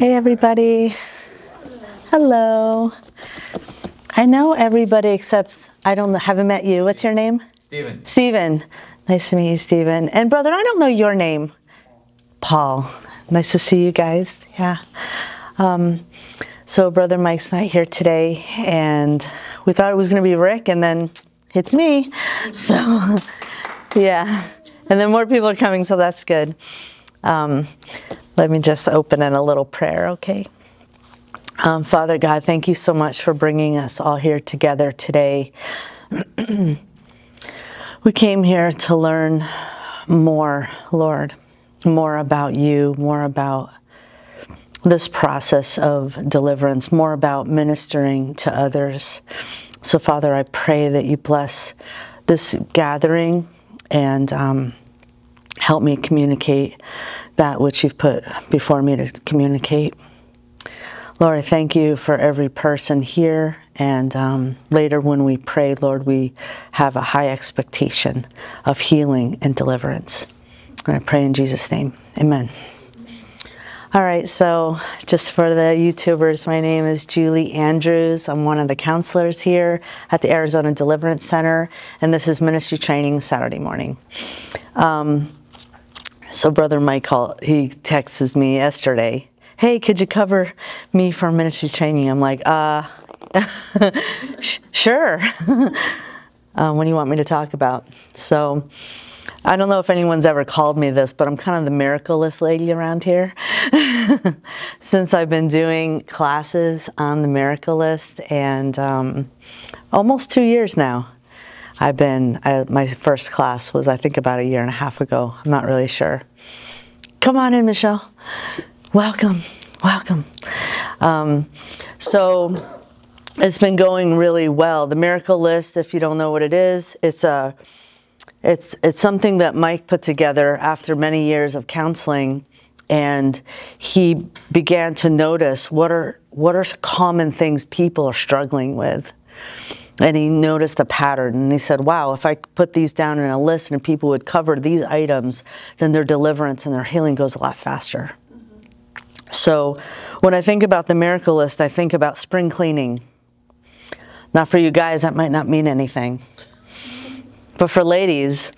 Hey everybody. Hello. I know everybody except haven't met you. What's your name? Stephen. Stephen. Nice to meet you, Stephen. And brother, I don't know your name. Paul. Nice to see you guys. Yeah. So brother Mike's not here today, and we thought it was going to be Rick, and then it's me. So yeah. And then more people are coming, so that's good. Let me just open in a little prayer, okay? Father God, thank you so much for bringing us all here together today. We came here to learn more, Lord, more about you, more about this process of deliverance, more about ministering to others. So Father, I pray that you bless this gathering and help me communicate that which you've put before me to communicate. Lord, I thank you for every person here, and later when we pray, Lord, we have a high expectation of healing and deliverance. And I pray in Jesus' name, amen. All right, so just for the YouTubers, my name is Julie Andrews. I'm one of the counselors here at the Arizona Deliverance Center, and this is ministry training Saturday morning. So brother Michael, he texted me yesterday, hey, could you cover me for ministry training? I'm like, sure. What do you want me to talk about? So I don't know if anyone's ever called me this, but I'm kind of the Miracle List lady around here. Since I've been doing classes on the Miracle List, and almost 2 years now. My first class was, I think, about 1.5 years ago. I'm not really sure. Come on in, Michelle. Welcome, welcome. So it's been going really well. The Miracle List, if you don't know what it is, it's something that Mike put together after many years of counseling, and he began to notice what are common things people are struggling with. And he noticed a pattern, and he said, wow, if I put these down in a list and people would cover these items, then their deliverance and their healing goes a lot faster. Mm-hmm. So when I think about the Miracle List, I think about spring cleaning. Now for you guys, that might not mean anything. But for ladies,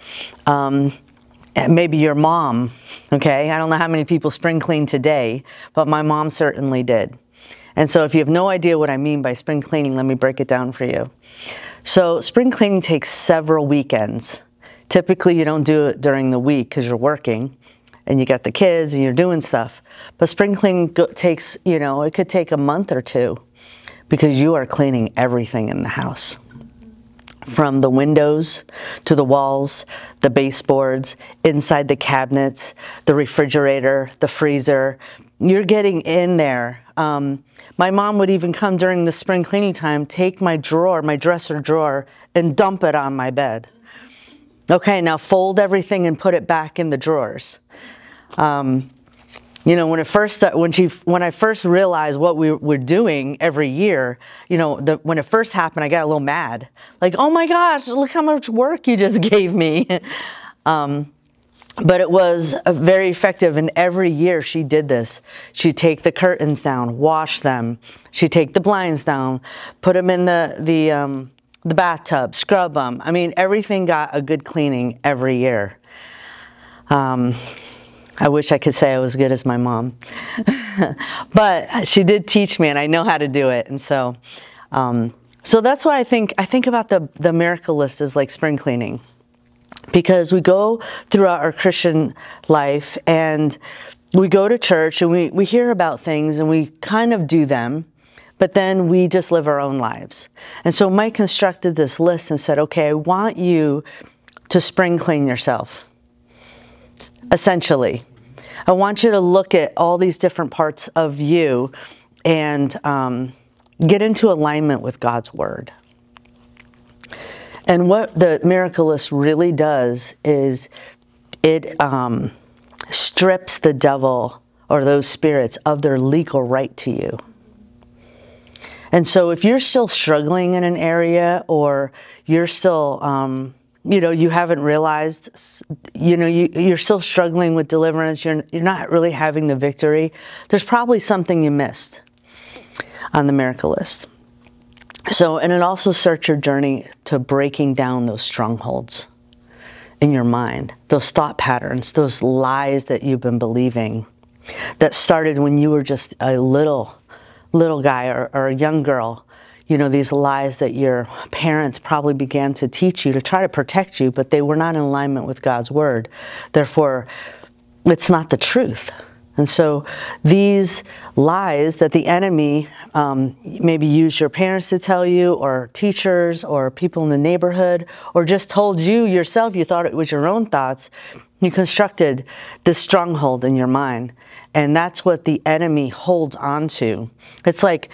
maybe your mom, okay? I don't know how many people spring clean today, but my mom certainly did. And so if you have no idea what I mean by spring cleaning, let me break it down for you. So spring cleaning takes several weekends. Typically, you don't do it during the week because you're working and you got the kids and you're doing stuff. But spring cleaning takes, you know, it could take a month or two because you are cleaning everything in the house. From the windows to the walls, the baseboards, inside the cabinets, the refrigerator, the freezer. You're getting in there. My mom would even come during the spring cleaning time, take my drawer, my dresser drawer, and dump it on my bed. Okay, now fold everything and put it back in the drawers. You know, when I first realized what we were doing every year, you know, when it first happened, I got a little mad. Like, oh my gosh, look how much work you just gave me. But it was very effective, and every year she did this. She'd take the curtains down, wash them. She'd take the blinds down, put them in the bathtub, scrub them. I mean, everything got a good cleaning every year. I wish I could say I was good as my mom. But she did teach me, and I know how to do it. And so so that's why I think about the Miracle List as like spring cleaning. Because we go throughout our Christian life and we go to church and we hear about things and we kind of do them, but then we just live our own lives. And so Mike constructed this list and said, okay, I want you to spring clean yourself, essentially. I want you to look at all these different parts of you and get into alignment with God's word. And what the Miracle List really does is it strips the devil or those spirits of their legal right to you. And so if you're still struggling in an area or you're still you know, you haven't realized, you know, you're still struggling with deliverance, you're not really having the victory, there's probably something you missed on the miracle list. So, and it also starts your journey to breaking down those strongholds in your mind, those thought patterns, those lies that you've been believing that started when you were just a little guy or a young girl. You know, these lies that your parents probably began to teach you to try to protect you, but they were not in alignment with God's word. Therefore, it's not the truth. And so these lies that the enemy maybe used your parents to tell you, or teachers, or people in the neighborhood, or just told you yourself, you thought it was your own thoughts, you constructed this stronghold in your mind. And that's what the enemy holds on to. It's like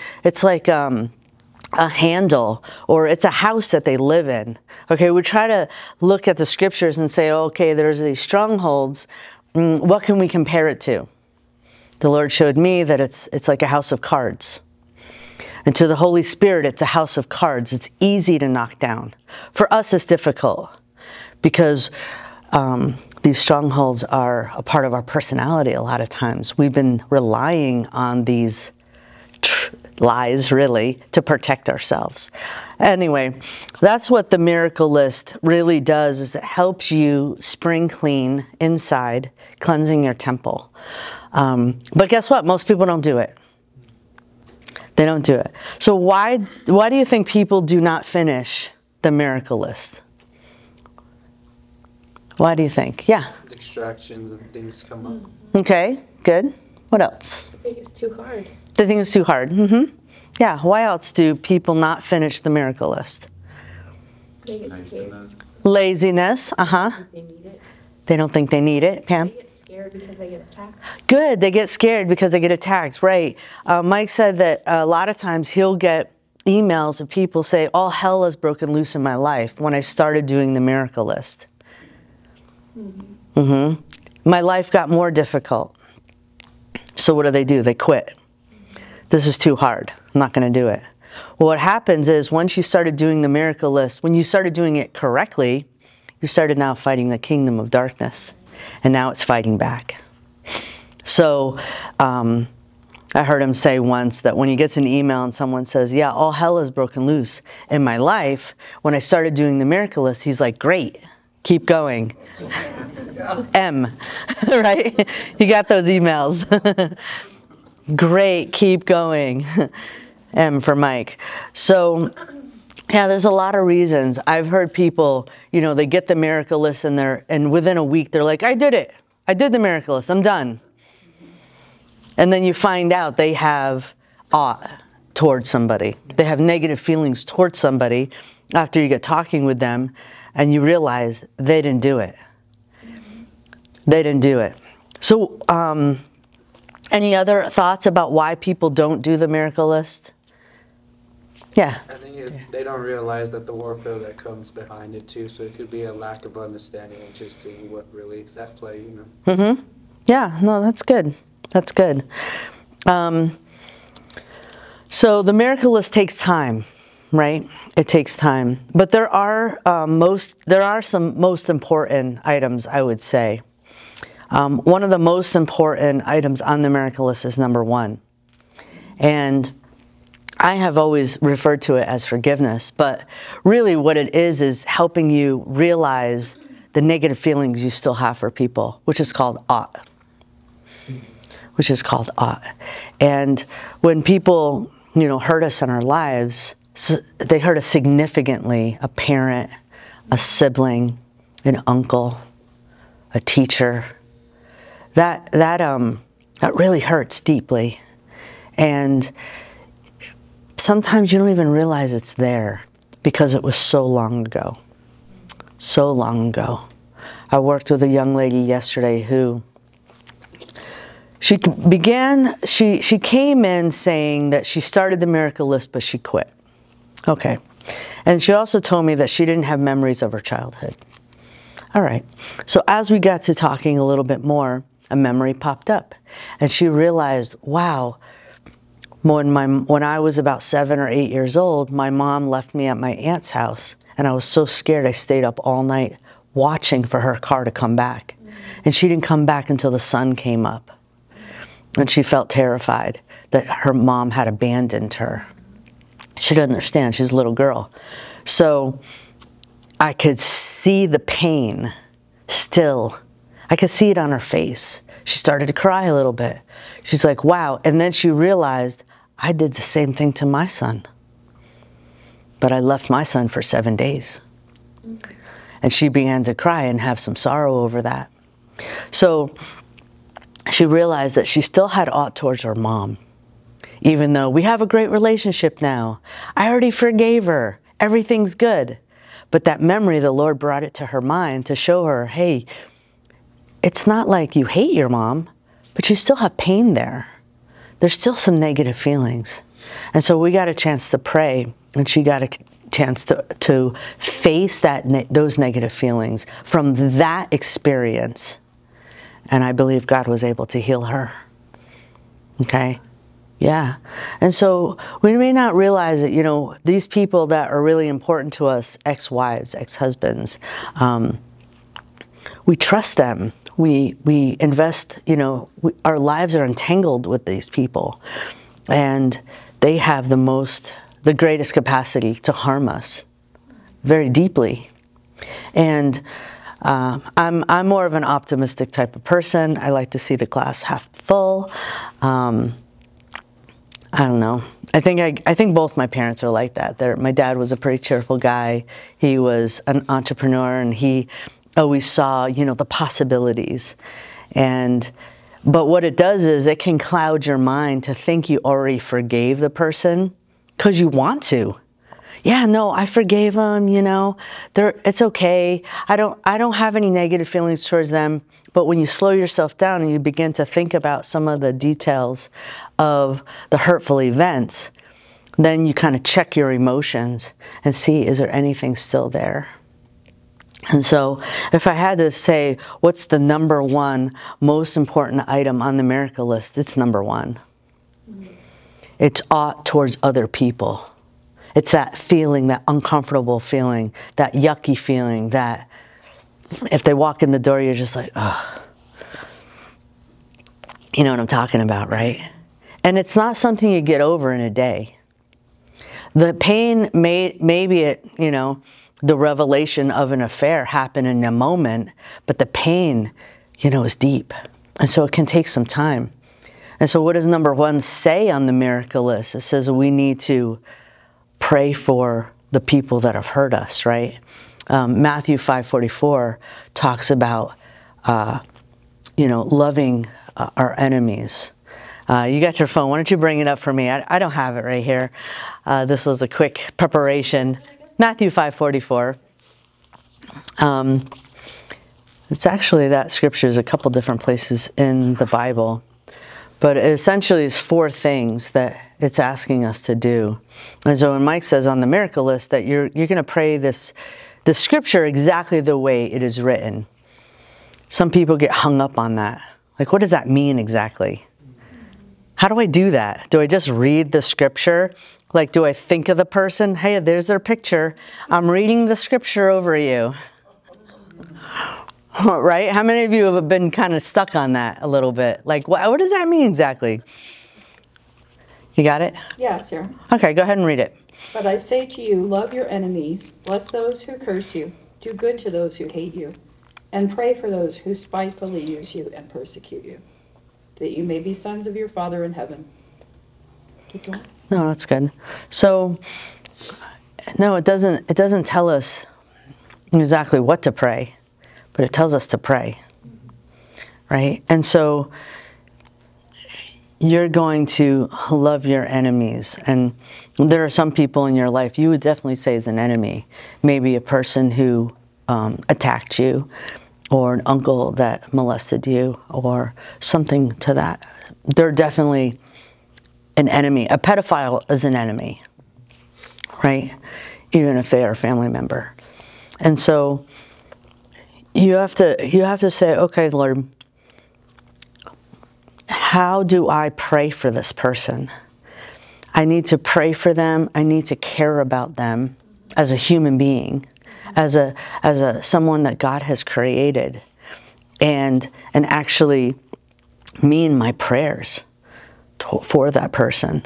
a handle, or it's a house that they live in. Okay, we try to look at the scriptures and say, okay, there's these strongholds. What can we compare it to? The Lord showed me that it's like a house of cards. And to the Holy Spirit, it's a house of cards. It's easy to knock down. For us, it's difficult because these strongholds are a part of our personality a lot of times. We've been relying on these lies, really, to protect ourselves. Anyway, that's what the miracle list really does, is it helps you spring clean inside, cleansing your temple. But guess what? Most people don't do it. They don't do it. So why do you think people do not finish the miracle list? Why do you think? Yeah. Distractions and things come up. Okay, good. What else? I think it's too hard. They think it's too hard. Mm-hmm. Yeah. Why else do people not finish the miracle list? Laziness. Uh-huh. They don't think they need it. Pam? They get scared because they get attacked. Good. They get scared because they get attacked. Right. Mike said that a lot of times he'll get emails of people say, all hell has broken loose in my life when I started doing the miracle list. Mm-hmm. Mm-hmm. My life got more difficult. So what do? They quit. This is too hard. I'm not going to do it. Well, what happens is once you started doing the miracle list, when you started doing it correctly, you started now fighting the kingdom of darkness, and now it's fighting back. So I heard him say once that when he gets an email and someone says, yeah, all hell has broken loose in my life, when I started doing the miracle list, he's like, great, keep going. M, right? You got those emails. Great, keep going. M for Mike. So, yeah, there's a lot of reasons. I've heard people, you know, they get the miracle list and within a week they're like, I did it. I did the miracle list. I'm done. And then you find out they have ought towards somebody. They have negative feelings towards somebody after you get talking with them and you realize they didn't do it. They didn't do it. So, any other thoughts about why people don't do the miracle list? Yeah. I think they don't realize that the warfare that comes behind it too, so it could be a lack of understanding and just seeing what really is at play, you know. Mm-hmm. Yeah, no, that's good. That's good. So the miracle list takes time, right? It takes time. But there are some most important items, I would say. One of the most important items on the miracle list is number one. And I have always referred to it as forgiveness, but really what it is helping you realize the negative feelings you still have for people, which is called ought. Which is called ought. And when people, you know, hurt us in our lives, they hurt us significantly, a parent, a sibling, an uncle, a teacher, that really hurts deeply, and sometimes you don't even realize it's there because it was so long ago. So long ago. I worked with a young lady yesterday who she came in saying that she started the miracle list but she quit. Okay. And she also told me that she didn't have memories of her childhood. All right. So as we got to talking a little bit more, a memory popped up and she realized, wow, when I was about 7 or 8 years old, my mom left me at my aunt's house And I was so scared, I stayed up all night watching for her car to come back. And she didn't come back until the sun came up. And she felt terrified that her mom had abandoned her. She didn't understand. She's a little girl. So I could see the pain still. I could see it on her face. She started to cry a little bit. She's like, wow. And then she realized, I did the same thing to my son. But I left my son for 7 days. And she began to cry and have some sorrow over that. So she realized that she still had aught towards her mom. Even though we have a great relationship now. I already forgave her. Everything's good. But that memory, the Lord brought it to her mind to show her, hey, it's not like you hate your mom, but you still have pain there. There's still some negative feelings. And so we got a chance to pray, and she got a chance to face those negative feelings from that experience. And I believe God was able to heal her. Okay? Yeah. And so we may not realize that, you know, these people that are really important to us, ex-wives, ex-husbands, we trust them. We invest, you know, our lives are entangled with these people. And they have the greatest capacity to harm us very deeply. And I'm more of an optimistic type of person. I like to see the glass half full. I don't know. I think both my parents are like that. My dad was a pretty cheerful guy. He was an entrepreneur, and he always saw, you know, the possibilities. But what it does is it can cloud your mind to think you already forgave the person because you want to. Yeah, no, I forgave them, you know, it's okay. I don't have any negative feelings towards them. But when you slow yourself down and you begin to think about some of the details of the hurtful events, then you kind of check your emotions and see, is there anything still there? And so if I had to say, what's the number one most important item on the miracle list? It's number one. It's ought towards other people. It's that feeling, that uncomfortable feeling, that yucky feeling that if they walk in the door, you're just like, oh, you know what I'm talking about, right? And it's not something you get over in a day. The pain, maybe it, you know, the revelation of an affair happened in a moment, but the pain, you know, is deep. And so it can take some time. And so what does number one say on the miracle list? It says we need to pray for the people that have hurt us, right? Matthew 5:44 talks about, you know, loving our enemies. You got your phone. Why don't you bring it up for me? I don't have it right here. This was a quick preparation. Matthew 5:44. It's actually that scripture is a couple different places in the Bible. But it essentially is four things that it's asking us to do. And so when Mike says on the miracle list that you're going to pray the scripture exactly the way it is written. Some people get hung up on that. Like, what does that mean exactly? How do I do that? Do I just read the scripture? Like, do I think of the person? Hey, there's their picture. I'm reading the scripture over you. Right? How many of you have been kind of stuck on that a little bit? Like, what does that mean exactly? You got it? Yeah, sir. Okay, go ahead and read it. But I say to you, love your enemies, bless those who curse you, do good to those who hate you, and pray for those who spitefully use you and persecute you, that you may be sons of your Father in heaven. Keep going. No, that's good. So, no, it doesn't tell us exactly what to pray. But it tells us to pray, right? And so you're going to love your enemies. And there are some people in your life you would definitely say is an enemy. Maybe a person who attacked you, or an uncle that molested you, or something to that. They're definitely an enemy. A pedophile is an enemy, right? Even if they are a family member. And so You have to say, okay, Lord, how do I pray for this person? I need to pray for them. I need to care about them. as a human being, as a someone that God has created, and actually mean my prayers for that person.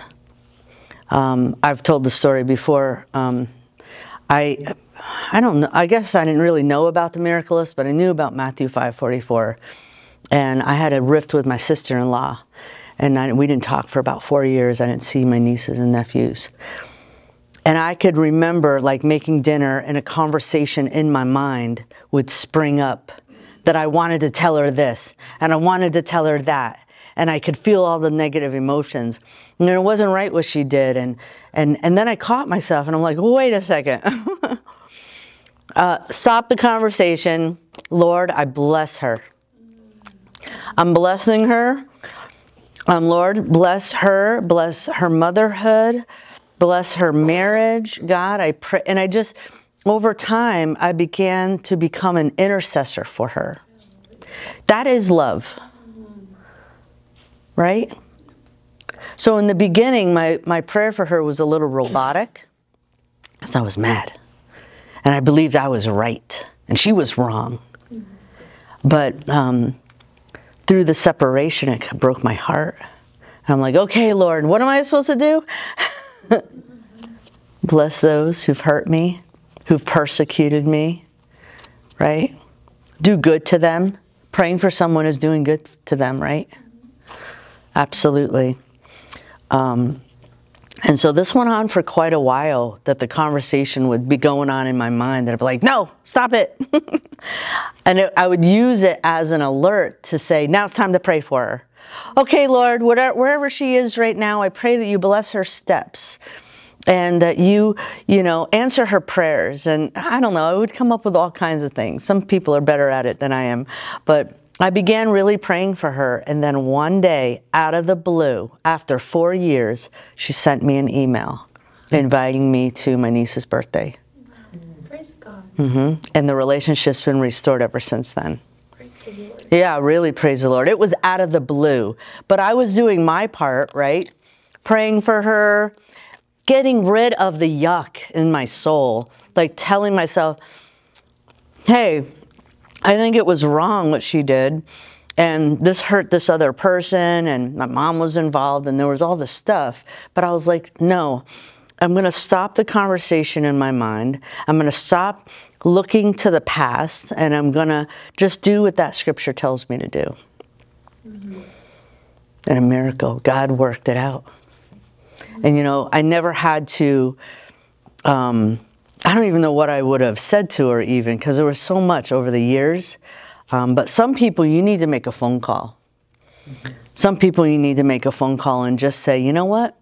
I've told the story before. I don't know. I guess I didn't really know about the Miracle List, but I knew about Matthew 5:44, and I had a rift with my sister-in-law, and we didn't talk for about 4 years. I didn't see my nieces and nephews, and I could remember like making dinner, and a conversation in my mind would spring up that I wanted to tell her this, and I wanted to tell her that, and I could feel all the negative emotions. And it wasn't right what she did, and then I caught myself, and I'm like, wait a second. Stop the conversation. Lord, I bless her. I'm blessing her. Lord, bless her motherhood, bless her marriage. God, I pray. And I just, over time, I began to become an intercessor for her. That is love, right? So in the beginning, my prayer for her was a little robotic, because I was mad. And I believed I was right, and she was wrong. But through the separation, it broke my heart. And I'm like, okay, Lord, what am I supposed to do? Bless those who've hurt me, who've persecuted me, right? Do good to them. Praying for someone is doing good to them, right? Absolutely. And so this went on for quite a while, that the conversation would be going on in my mind, that I'd be like, no, stop it. And I would use it as an alert to say, now it's time to pray for her. Okay, Lord, wherever she is right now, I pray that you bless her steps, and that you answer her prayers. And I don't know, I would come up with all kinds of things. Some people are better at it than I am, but I began really praying for her, and then one day, out of the blue, after 4 years, she sent me an email inviting me to my niece's birthday. Praise God. Mm-hmm. And the relationship's been restored ever since then. Praise the Lord. Yeah, really praise the Lord. It was out of the blue, but I was doing my part, right? Praying for her, getting rid of the yuck in my soul, like telling myself, hey, I think it was wrong what she did, and this hurt this other person, and my mom was involved, and there was all this stuff. But I was like, no, I'm going to stop the conversation in my mind. I'm going to stop looking to the past, and I'm going to just do what that scripture tells me to do. Mm-hmm. And a miracle. God worked it out. Mm-hmm. And, you know, I never had to... I don't even know what I would have said to her even, because there was so much over the years. But some people, you need to make a phone call. Mm-hmm. Some people, you need to make a phone call and just say, you know what?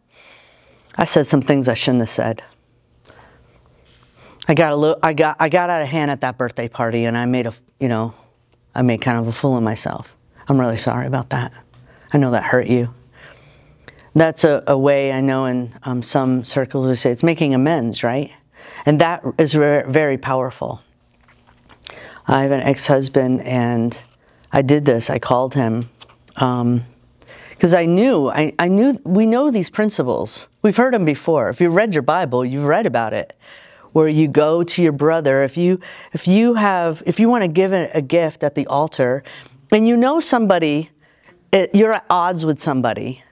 I said some things I shouldn't have said. I got out of hand at that birthday party, and I made I made kind of a fool of myself. I'm really sorry about that. I know that hurt you. That's a way, I know, in some circles we say it's making amends, right? And that is very powerful. I have an ex-husband, and I did this. I called him because I knew we know these principles. We've heard them before. If you read your Bible, you've read about it, where you go to your brother. If you want to give a gift at the altar, and you know somebody, you're at odds with somebody,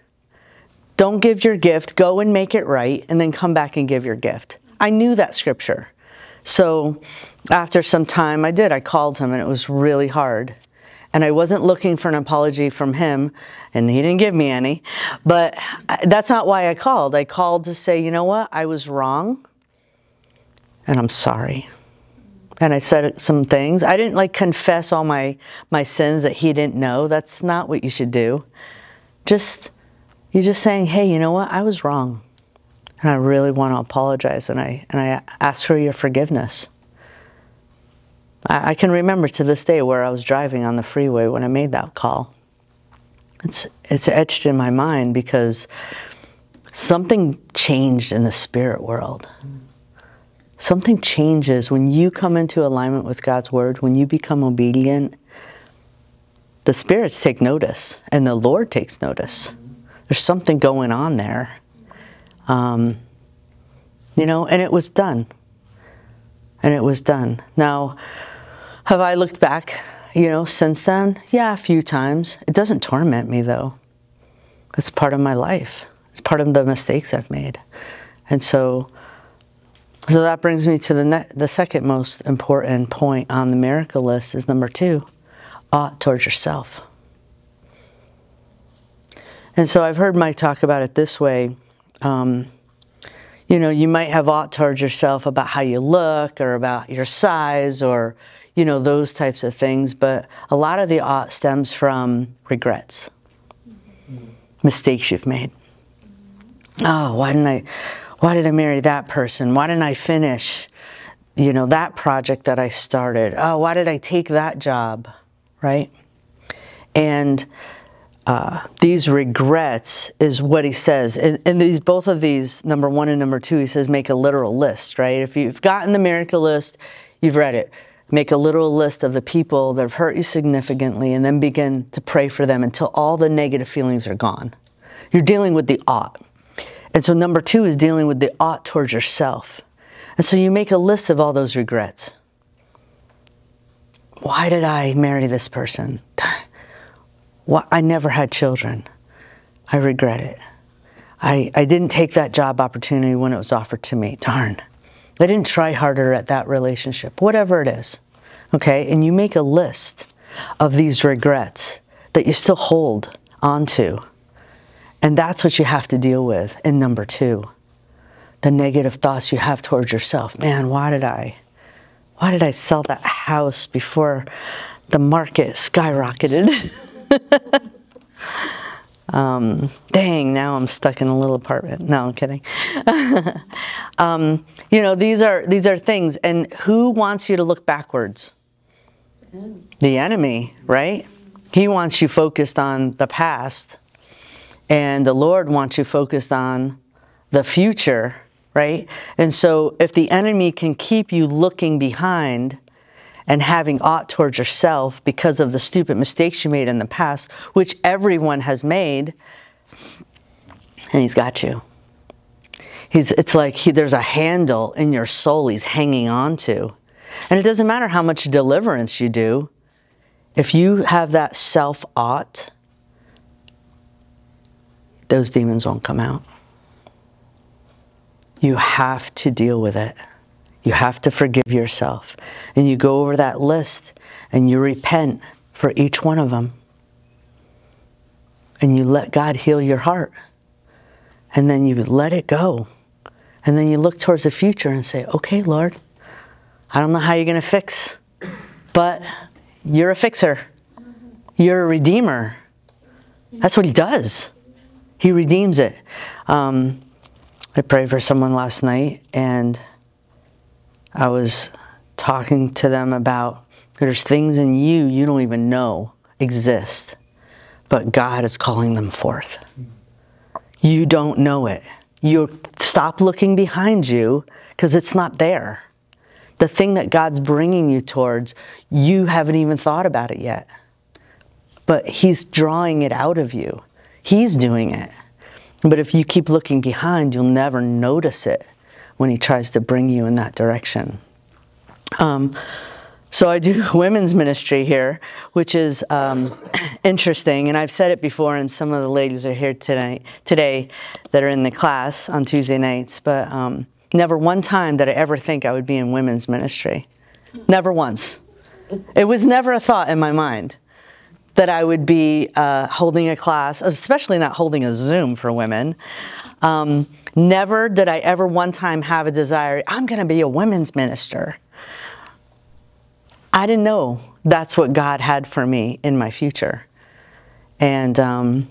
don't give your gift. Go and make it right, and then come back and give your gift. I knew that scripture. So after some time, I called him, and it was really hard. And I wasn't looking for an apology from him, and he didn't give me any. But that's not why I called. I called to say, you know what? I was wrong, and I'm sorry. And I said some things. I didn't like confess all my sins that he didn't know. That's not what you should do. You're just saying, hey, you know what? I was wrong. And I really want to apologize, and I ask for your forgiveness. I can remember to this day where I was driving on the freeway when I made that call. It's etched in my mind, because something changed in the spirit world. Something changes when you come into alignment with God's word, when you become obedient. The spirits take notice, and the Lord takes notice. There's something going on there. You know, and it was done. and it was done. Now, have I looked back, you know, since then? Yeah, a few times. It doesn't torment me, though. It's part of my life. It's part of the mistakes I've made. And so that brings me to the second most important point on the miracle list is number 2, ought towards yourself. And so I've heard Mike talk about it this way. You know, you might have ought towards yourself about how you look or about your size or, you know, those types of things. But a lot of the ought stems from regrets, mistakes you've made. Oh, why did I marry that person? Why didn't I finish, you know, that project that I started? Oh, why did I take that job, right? And these regrets is what he says. And these, both of these, number 1 and number 2, he says make a literal list, right? If you've gotten the miracle list, you've read it. Make a literal list of the people that have hurt you significantly and then begin to pray for them until all the negative feelings are gone. You're dealing with the ought. And so number 2 is dealing with the ought towards yourself. And so you make a list of all those regrets. Why did I marry this person? Well, I never had children. I regret it. I didn't take that job opportunity when it was offered to me. Darn. I didn't try harder at that relationship. Whatever it is. Okay? And you make a list of these regrets that you still hold onto. And that's what you have to deal with in number 2. The negative thoughts you have towards yourself. Man, why did I sell that house before the market skyrocketed? Dang, now I'm stuck in a little apartment. No, I'm kidding. You know, these are things. And who wants you to look backwards? The enemy, right? He wants you focused on the past, and the Lord wants you focused on the future, right? And so if the enemy can keep you looking behind and having ought towards yourself because of the stupid mistakes you made in the past, which everyone has made, and he's got you. It's like there's a handle in your soul he's hanging on to. And it doesn't matter how much deliverance you do. If you have that self-ought, those demons won't come out. You have to deal with it. You have to forgive yourself. And you go over that list and you repent for each one of them. And you let God heal your heart. And then you let it go. And then you look towards the future and say, okay, Lord, I don't know how you're going to fix, but you're a fixer. You're a redeemer. That's what he does. He redeems it. I prayed for someone last night, and I was talking to them about there's things in you don't even know exist, but God is calling them forth. You don't know it. You stop looking behind you because it's not there. The thing that God's bringing you towards, you haven't even thought about it yet, but he's drawing it out of you. He's doing it. But if you keep looking behind, you'll never notice it when he tries to bring you in that direction. So I do women's ministry here, which is interesting. And I've said it before, and some of the ladies are here today that are in the class on Tuesday nights, but never one time did I ever think I would be in women's ministry. Never once. It was never a thought in my mind that I would be holding a class, especially not holding a Zoom for women. Never did I ever one time have a desire, I'm going to be a women's minister. I didn't know that's what God had for me in my future. And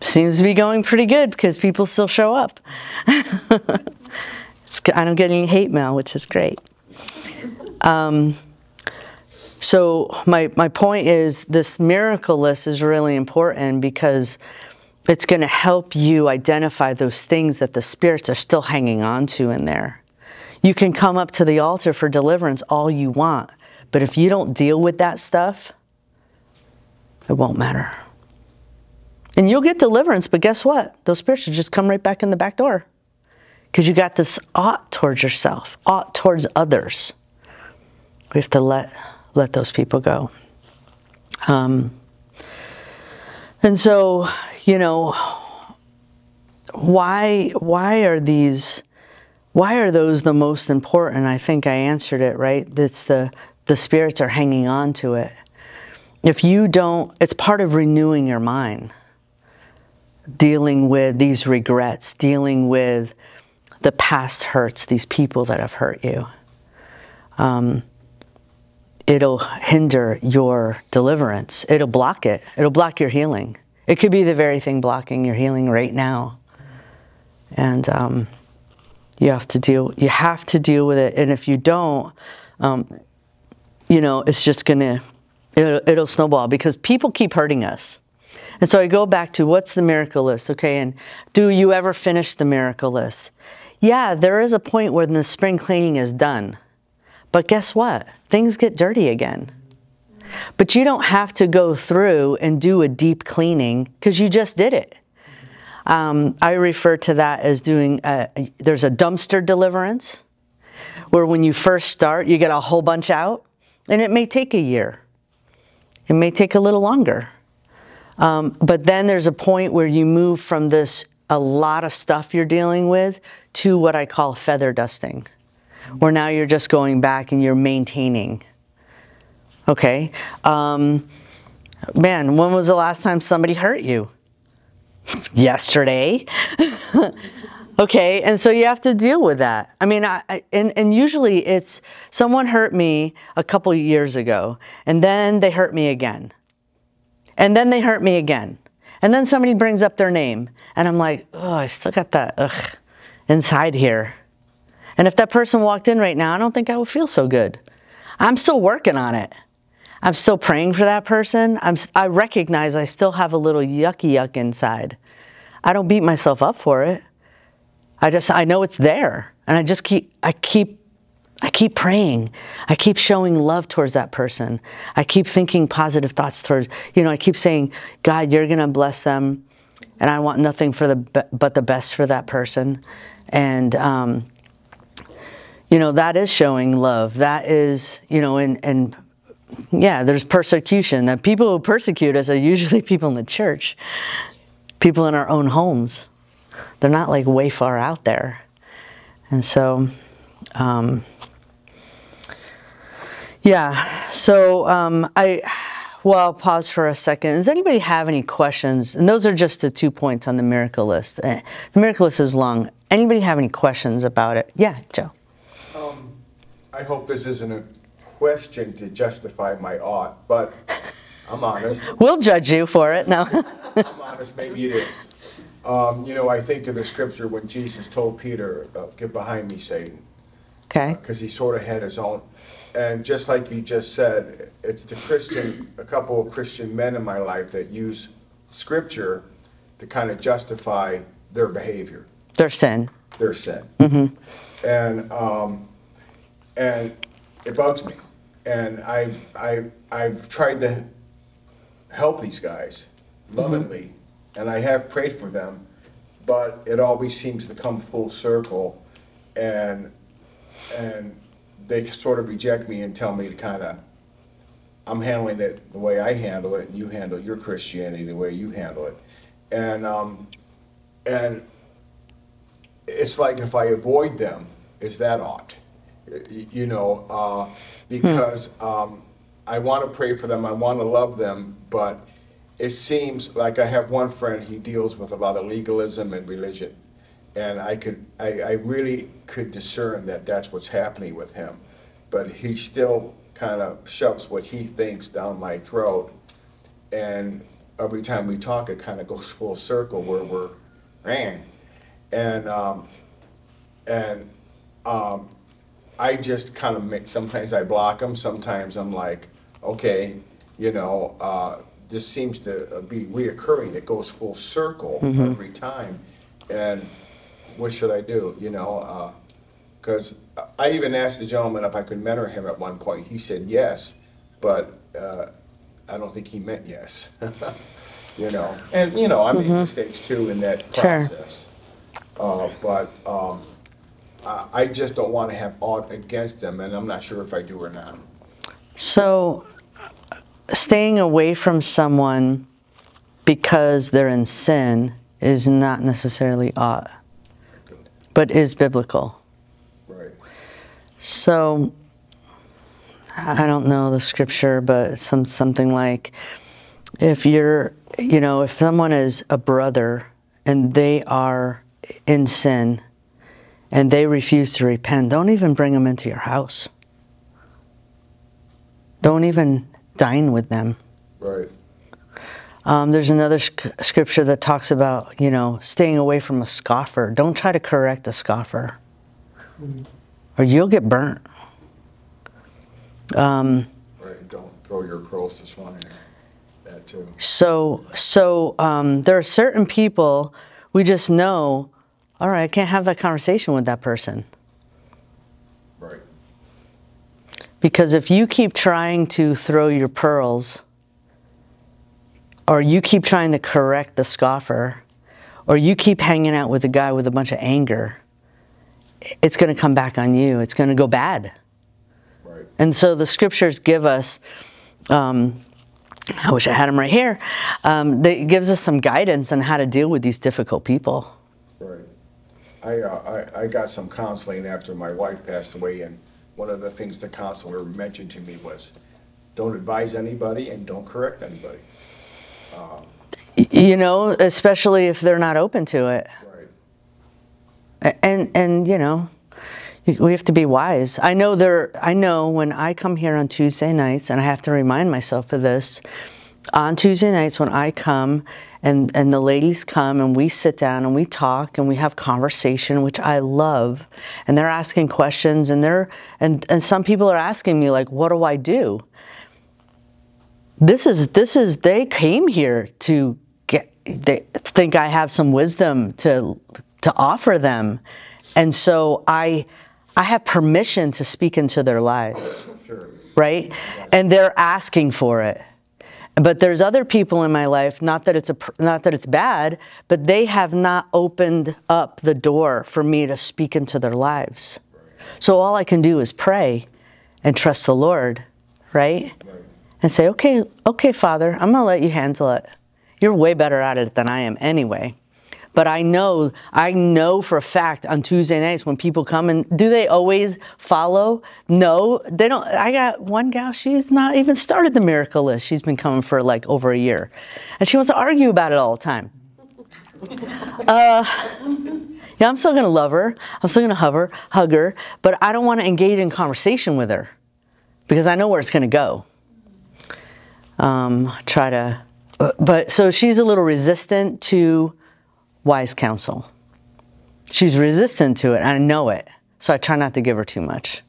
seems to be going pretty good because people still show up. I don't get any hate mail, which is great. So my point is this miracle list is really important because it's going to help you identify those things that the spirits are still hanging on to in there. You can come up to the altar for deliverance all you want, but if you don't deal with that stuff, it won't matter. And you'll get deliverance, but guess what? Those spirits will just come right back in the back door because you got this ought towards yourself, ought towards others. We have to let those people go. And so, you know, why are those the most important? I think I answered it, right? It's the spirits are hanging on to it. If you don't, it's part of renewing your mind, dealing with these regrets, dealing with the past hurts, these people that have hurt you. It'll hinder your deliverance. It'll block it. It'll block your healing. It could be the very thing blocking your healing right now. And you have to deal with it. And if you don't, you know, it's just gonna, it'll snowball, because people keep hurting us. And so I go back to, what's the miracle list? Okay, and do you ever finish the miracle list? Yeah, there is a point where the spring cleaning is done. But guess what? Things get dirty again. But you don't have to go through and do a deep cleaning, because you just did it. I refer to that as doing, there's a dumpster deliverance, where when you first start, you get a whole bunch out, and it may take a year. It may take a little longer. But then there's a point where you move from this, a lot of stuff you're dealing with, to what I call feather dusting, where now you're just going back and you're maintaining. Okay, man, when was the last time somebody hurt you? Yesterday. Okay, and so you have to deal with that. I mean, and usually it's someone hurt me a couple years ago, and then they hurt me again. And then they hurt me again. And then somebody brings up their name, and I'm like, oh, I still got that ugh inside here. And if that person walked in right now, I don't think I would feel so good. I'm still working on it. I'm still praying for that person. I recognize I still have a little yucky yuck inside. I don't beat myself up for it. I know it's there. And I keep praying. I keep showing love towards that person. I keep thinking positive thoughts towards, you know, I keep saying, God, you're going to bless them. And I want nothing but the best for that person. And, you know, that is showing love. That is, you know, and yeah, there's persecution. The people who persecute us are usually people in the church, people in our own homes. They're not like way far out there. And so, yeah, so well, I'll pause for a second. Does anybody have any questions? And those are just the 2 points on the miracle list. The miracle list is long. Anybody have any questions about it? Yeah, Joe. I hope this isn't a question to justify my art, but I'm honest. We'll judge you for it. No. I'm honest, maybe it is. You know, I think of the scripture when Jesus told Peter, get behind me, Satan. Okay. Because he sort of had his own. And just like you just said, it's the Christian, a couple of Christian men in my life that use scripture to kind of justify their behavior. Their sin. Their sin. Mm-hmm. And it bugs me, and I've tried to help these guys lovingly, mm-hmm. and I have prayed for them, but it always seems to come full circle, and they sort of reject me and tell me to kind of, I'm handling it the way I handle it, and you handle your Christianity the way you handle it, and it's like if I avoid them, is that odd? You know, because I want to pray for them, I want to love them, but it seems like I have one friend, he deals with a lot of legalism and religion, and I really could discern that that's what's happening with him, but he still kind of shoves what he thinks down my throat, and every time we talk, it kind of goes full circle where we're, I just kind of mix. Sometimes I block them. Sometimes I'm like, okay, you know, this seems to be reoccurring. It goes full circle mm-hmm. every time. And what should I do? You know, because I even asked the gentleman if I could mentor him at one point. He said yes, but I don't think he meant yes. You know, and you know, I made mm-hmm. mistakes too in that process. Sure. I just don't want to have aught against them, and I'm not sure if I do or not. So staying away from someone because they're in sin is not necessarily ought, but is biblical. Right. So I don't know the scripture, but something like, if you're, you know, if someone is a brother and they are in sin and they refuse to repent, don't even bring them into your house. Don't even dine with them. Right. There's another scripture that talks about, you know, staying away from a scoffer. Don't try to correct a scoffer, or you'll get burnt. Right. Don't throw your pearls to swine. That too. So there are certain people we just know, all right, I can't have that conversation with that person. Right. Because if you keep trying to throw your pearls, or you keep trying to correct the scoffer, or you keep hanging out with a guy with a bunch of anger, it's going to come back on you. It's going to go bad. Right. And so the scriptures give us, I wish I had them right here, it gives us some guidance on how to deal with these difficult people. Right. I got some counseling after my wife passed away, and one of the things the counselor mentioned to me was, don't advise anybody and don't correct anybody. You know, especially if they're not open to it. Right. And you know, we have to be wise. I know when I come here on Tuesday nights, and I have to remind myself of this, on Tuesday nights when I come and the ladies come and we sit down and we talk and we have conversation, which I love, and they're asking questions, and and some people are asking me, like, what do I do? This is they came here to get, they think I have some wisdom to offer them. And so I have permission to speak into their lives. Sure. Right? Yeah. And they're asking for it. But there's other people in my life, not that it's bad, but they have not opened up the door for me to speak into their lives. Right. So all I can do is pray and trust the Lord, right? Right. And say, okay, Father, I'm going to let you handle it. You're way better at it than I am anyway. But I know for a fact on Tuesday nights when people come, and do they always follow? No, they don't. I got one gal, she's not even started the Miracle List. She's been coming for like over a year. And she wants to argue about it all the time. Yeah, I'm still going to love her. I'm still going to hug her. But I don't want to engage in conversation with her because I know where it's going to go. So she's a little resistant to wise counsel. She's resistant to it, and I know it. So I try not to give her too much.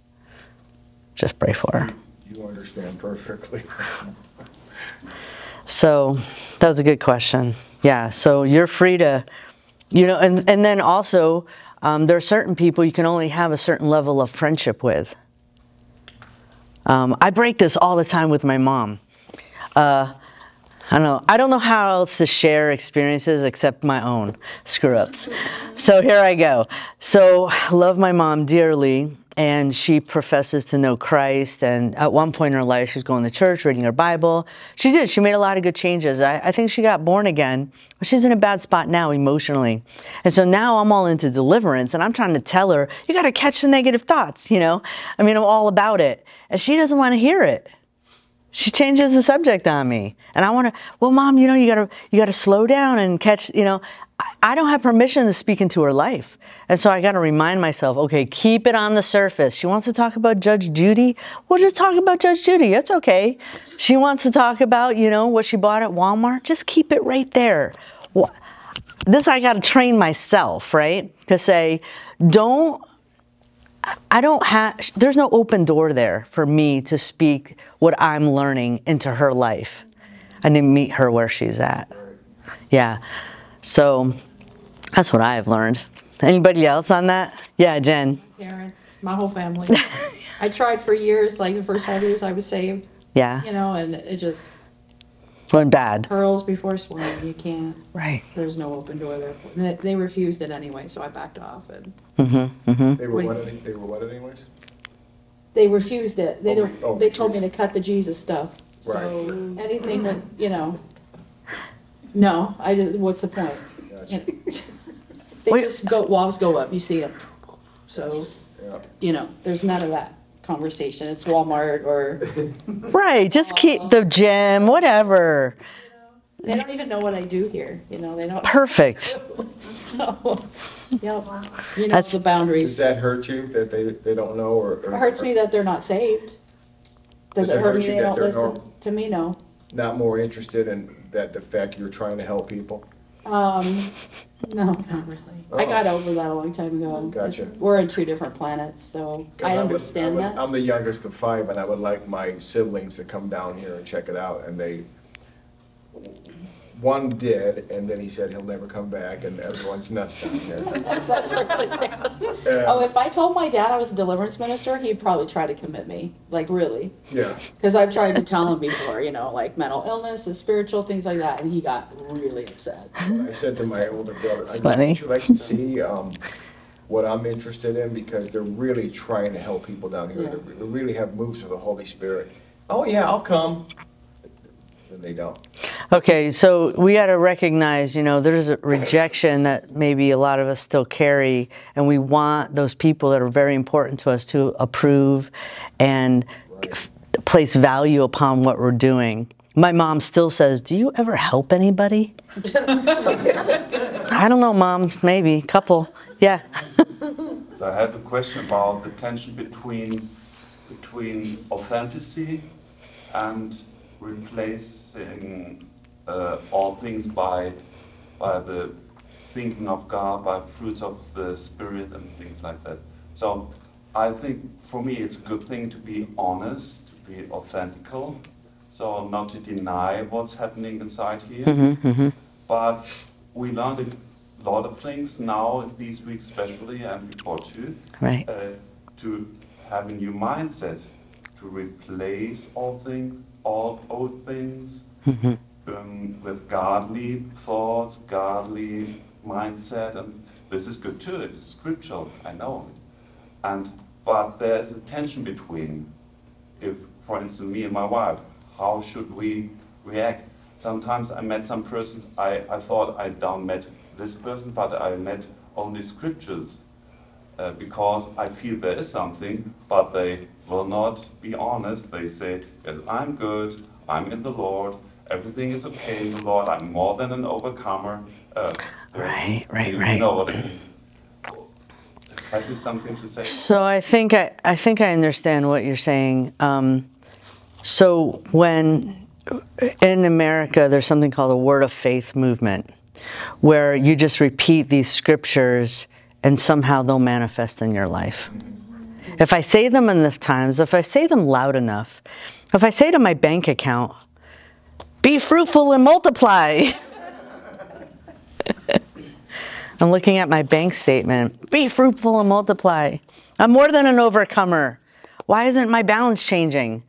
Just pray for her. You understand perfectly. So that was a good question. Yeah, so you're free to, you know, and then also there are certain people you can only have a certain level of friendship with. I break this all the time with my mom. I don't know how else to share experiences except my own screw-ups. So here I go. So I love my mom dearly, and she professes to know Christ. And at one point in her life, she's going to church, reading her Bible. She did. She made a lot of good changes. I think she got born again. But she's in a bad spot now emotionally. And so now I'm all into deliverance, and I'm trying to tell her, you got to catch the negative thoughts, you know. I mean, I'm all about it. And she doesn't want to hear it. She changes the subject on me, and I want to, well, Mom, you know, you gotta slow down and catch, you know, I don't have permission to speak into her life. And so I got to remind myself, okay, keep it on the surface. She wants to talk about Judge Judy. We'll just talk about Judge Judy. That's okay. She wants to talk about, you know, what she bought at Walmart. Just keep it right there. This, I got to train myself, right? To say, there's no open door there for me to speak what I'm learning into her life. I need to meet her where she's at. Yeah. So that's what I have learned. Anybody else on that? Yeah, Jen. Parents, my whole family. I tried for years, like the first 5 years I was saved. Yeah. You know, and it just went bad. Pearls before swine, you can't. Right. There's no open door there. They refused it anyway, so I backed off. And. Mm-hmm. Mm-hmm. They were what anyways? they refused it. They they told me to cut the Jesus stuff. So right. Anything that, you know, no, I didn't, what's the point? Gotcha. They just go, walls go up, you see them. So, yeah. You know, there's none of that conversation. It's Walmart or... Right, just keep the gym, whatever. You know, they don't even know what I do here, you know, they don't... Perfect. So, yeah, you know, that's the boundaries. Does that hurt you that they don't know? Or it hurts me that they're not saved. Does it hurt me they don't listen? To me, no. Not more interested in that the fact you're trying to help people? No, not really. Oh. I got over that a long time ago. Gotcha. We're on two different planets, so I understand that. I'm the youngest of five, and I would like my siblings to come down here and check it out. And they, one did, and then he said he'll never come back, and everyone's nuts down here. Oh, if I told my dad I was a deliverance minister, he'd probably try to commit me, like really. Yeah. Because I've tried to tell him before, you know, like mental illness and spiritual things like that, and he got really upset. Well, I said to my older brother, would you like to see what I'm interested in? Because they're really trying to help people down here. Yeah. They really have moves of the Holy Spirit. Oh, yeah, I'll come. Then they don't. Okay, so we got to recognize, you know, there's a rejection that maybe a lot of us still carry, and we want those people that are very important to us to approve and place value upon what we're doing. My mom still says, do you ever help anybody? I don't know, Mom, maybe a couple. Yeah. So I have a question about the tension between authenticity and replacing all things by the thinking of God, by fruits of the Spirit and things like that. So I think for me it's a good thing to be honest, to be authentical, so not to deny what's happening inside here. Mm-hmm, mm-hmm. But we learned a lot of things now, these weeks especially, and before too, right. To have a new mindset, to replace all things, all old things, mm-hmm. With godly thoughts, godly mindset, and this is good too. It's scriptural, I know, but there is a tension between. If, for instance, me and my wife, how should we react? Sometimes I met some person. I thought I down met this person, but I met only scriptures because I feel there is something, but they will not be honest. They say, yes, I'm good, I'm in the Lord, everything is okay in the Lord, I'm more than an overcomer. You know what I mean. Have you something to say? So I think I understand what you're saying. So when, in America, there's something called a word of faith movement, where you just repeat these scriptures and somehow they'll manifest in your life. Mm-hmm. If I say them enough times, if I say them loud enough, if I say to my bank account, be fruitful and multiply. I'm looking at my bank statement, be fruitful and multiply. I'm more than an overcomer. Why isn't my balance changing?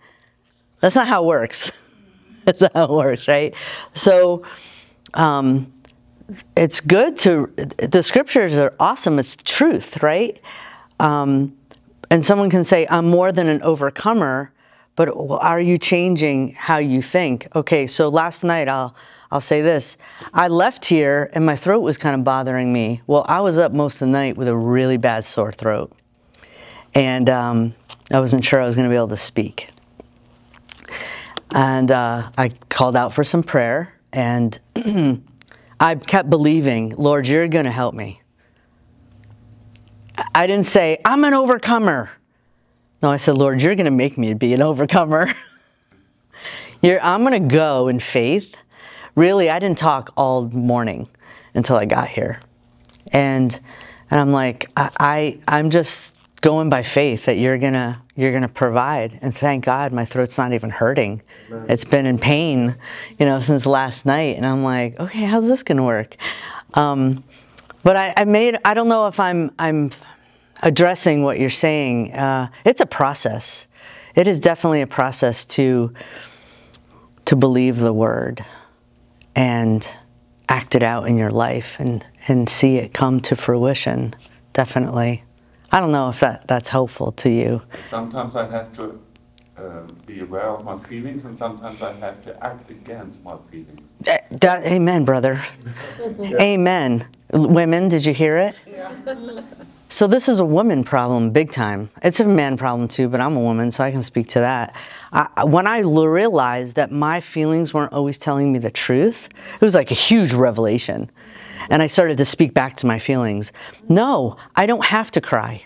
That's not how it works. That's not how it works, right? So it's good to, the scriptures are awesome. It's truth, right? And someone can say, I'm more than an overcomer, but are you changing how you think? Okay, so last night, I'll say this. I left here and my throat was kind of bothering me. Well, I was up most of the night with a really bad sore throat. And I wasn't sure I was gonna be able to speak. And I called out for some prayer, and I kept believing, Lord, you're gonna help me. I didn't say, I'm an overcomer. No, I said, Lord, you're going to make me be an overcomer. I'm going to go in faith. Really, I didn't talk all morning until I got here. And I'm like, I'm just going by faith that you're gonna provide. And thank God my throat's not even hurting. It's been in pain, you know, since last night. And I'm like, okay, how's this going to work? But I don't know if I'm addressing what you're saying. It's a process. It is definitely a process to believe the word and act it out in your life and see it come to fruition. Definitely. I don't know if that's helpful to you. Sometimes I have to be aware of my feelings, and sometimes I have to act against my feelings. Amen, brother. Yeah. Amen. Women, did you hear it? Yeah. So this is a woman problem, big time. It's a man problem too, but I'm a woman, so I can speak to that. When I realized that my feelings weren't always telling me the truth, it was like a huge revelation. And I started to speak back to my feelings. No, I don't have to cry.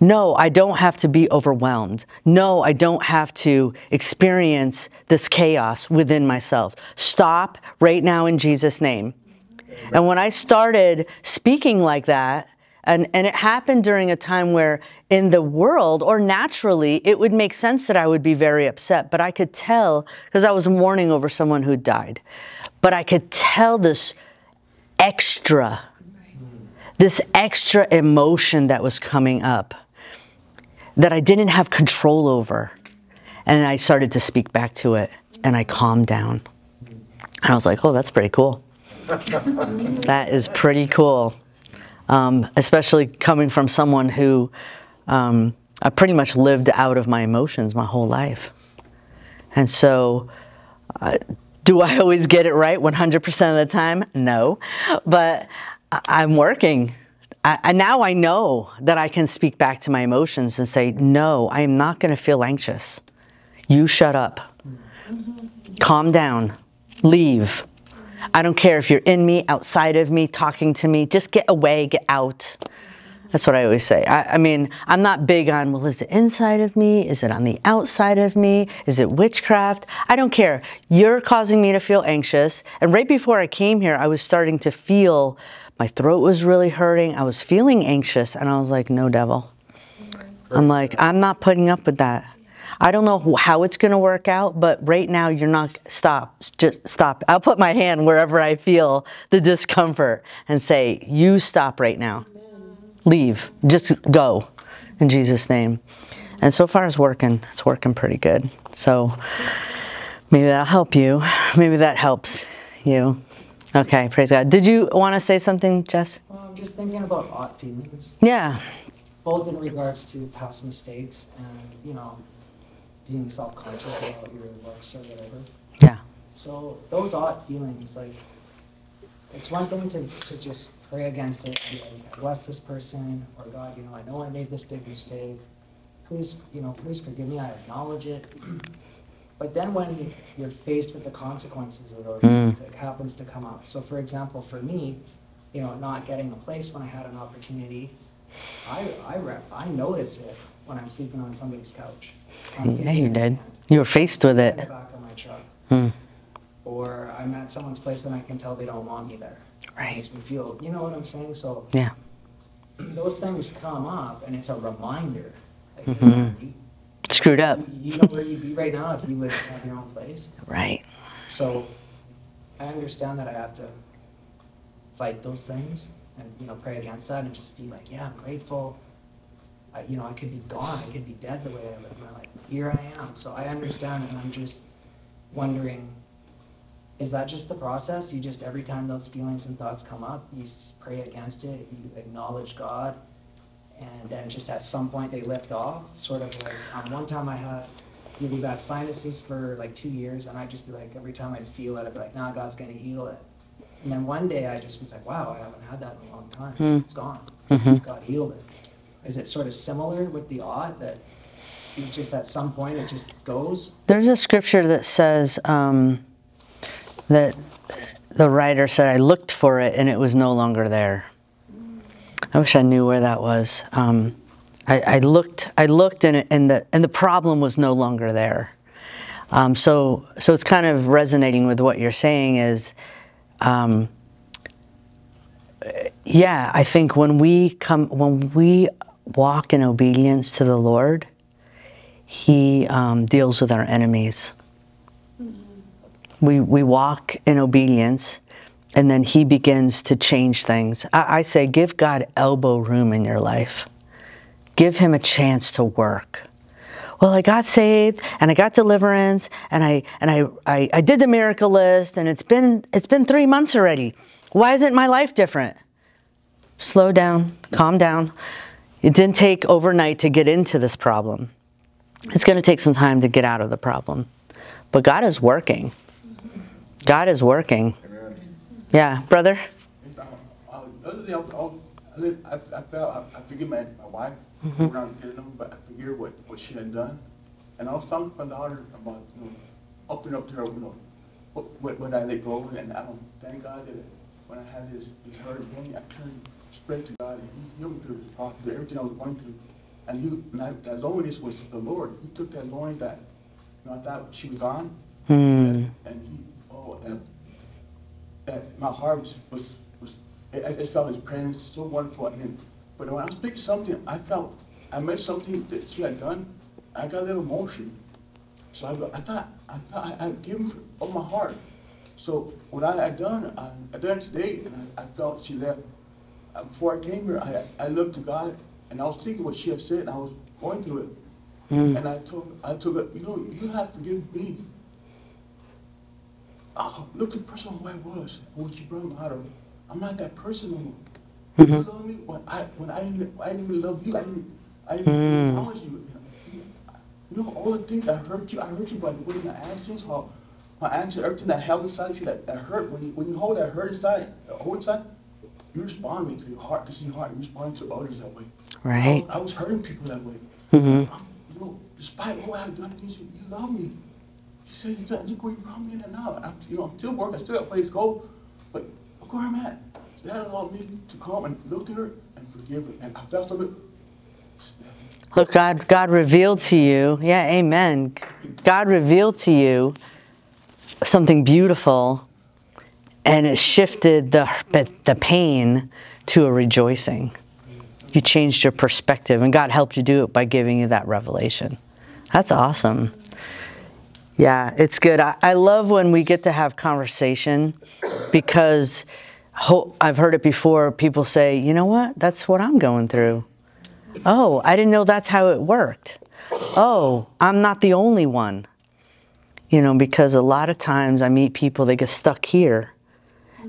No, I don't have to be overwhelmed. No, I don't have to experience this chaos within myself. Stop right now in Jesus' name. And when I started speaking like that, and it happened during a time where in the world or naturally, it would make sense that I would be very upset, but I could tell, because I was mourning over someone who died, but I could tell this extra, this extra emotion that was coming up that I didn't have control over. And I started to speak back to it and I calmed down. I was like, oh, that's pretty cool. That is pretty cool. Especially coming from someone who, I pretty much lived out of my emotions my whole life. And so, do I always get it right 100% of the time? No, but I'm working. And now I know that I can speak back to my emotions and say, no, I am not going to feel anxious. You shut up. Calm down. Leave. I don't care if you're in me, outside of me, talking to me. Just get away, get out. That's what I always say. I mean, I'm not big on, well, is it inside of me? Is it on the outside of me? Is it witchcraft? I don't care. You're causing me to feel anxious. And right before I came here, I was starting to feel my throat was really hurting. I was feeling anxious. And I was like, no, devil. I'm like, I'm not putting up with that. I don't know how it's going to work out, but right now you're not, stop, just stop. I'll put my hand wherever I feel the discomfort and say, you stop right now. Leave, just go in Jesus' name. And so far it's working pretty good. So maybe that'll help you. Maybe that helps you. Okay, praise God. Did you want to say something, Jess? Well, I'm just thinking about odd feelings. Yeah. Both in regards to past mistakes and, you know, being self-conscious about your works or whatever. Yeah. So those odd feelings, like, it's one thing to just pray against it and be like, bless this person, or God, you know I made this big mistake. Please, you know, please forgive me. I acknowledge it. But then when you're faced with the consequences of those things, it happens to come up. So for example, for me, you know, not getting a place when I had an opportunity, I notice it when I'm sleeping on somebody's couch. Yeah, you did. You were faced with it. Back on my truck. Or I'm at someone's place and I can tell they don't want me there. Right. It makes me feel, you know what I'm saying? So yeah, those things come up and it's a reminder. Like, you screwed up. You know where you'd be right now if you would have your own place. Right. So I understand that I have to fight those things and, you know, pray against that and just be like, yeah, I'm grateful. You know, I could be gone. I could be dead the way I live my life. Here I am. So I understand, and I'm just wondering, is that just the process? You just, every time those feelings and thoughts come up, you just pray against it, you acknowledge God, and then just at some point they lift off, sort of like, one time I had really bad sinuses for like 2 years, and I'd just be like, every time I'd feel it, I'd be like, nah, God's going to heal it. And then one day I just was like, wow, I haven't had that in a long time. It's gone. God healed it. Is it sort of similar with the odd that you just at some point it just goes? There's a scripture that says that the writer said, I looked for it and it was no longer there. I wish I knew where that was. I looked and the problem was no longer there. So it's kind of resonating with what you're saying is, yeah, I think when we walk in obedience to the Lord, He deals with our enemies. We walk in obedience, and then He begins to change things. I say, give God elbow room in your life. Give Him a chance to work. Well, I got saved, and I got deliverance, and I did the miracle list, and it's been 3 months already. Why isn't my life different? Slow down, calm down. It didn't take overnight to get into this problem. It's going to take some time to get out of the problem. But God is working. God is working. Yeah, brother? I forgive my wife when I was getting them, but I forgive what she had done. And I was talking to my daughter about, you know, opening up to her, you know, what I let go. And I don't thank God that when I had this hurt pain, I turned straight to God. And He healed me through the talk, through everything I was going through. And that loneliness was the Lord. He took that loneliness that, you know, I thought she was gone. And my heart was, I felt His presence so wonderful. But when I was speaking something, I meant something that she had done. I got a little emotion. So I thought I gave Him all my heart. So what I had done, I done today, and I felt she left. Before I came here, I looked to God, and I was thinking what she had said, and I was going through it. And I told her, you know, you have to forgive me. Oh, look at the person who I was, what you brought me out of. I'm not that person anymore. You love me when I didn't love you. I didn't acknowledge you. You know, all the things I hurt you. I hurt you by the way my actions, how my actions, everything that held inside you, that hurt. When you hold that hurt inside, you respond to your heart, because your heart responds to others that way. Right. I was hurting people that way. You know, despite all I've done, you love me. She said, "You said you go around me in and out." I'm still working. I still got place to go, but look where I'm at. So that allowed me to come and look at her and forgive her, and I felt something. Look, God revealed to you. Yeah, amen. God revealed to you something beautiful, and it shifted the pain to a rejoicing. You changed your perspective, and God helped you do it by giving you that revelation. That's awesome. Yeah, it's good. I love when we get to have conversation, because I've heard it before. People say, you know what? That's what I'm going through. Oh, I didn't know that's how it worked. Oh, I'm not the only one. You know, because a lot of times I meet people, they get stuck here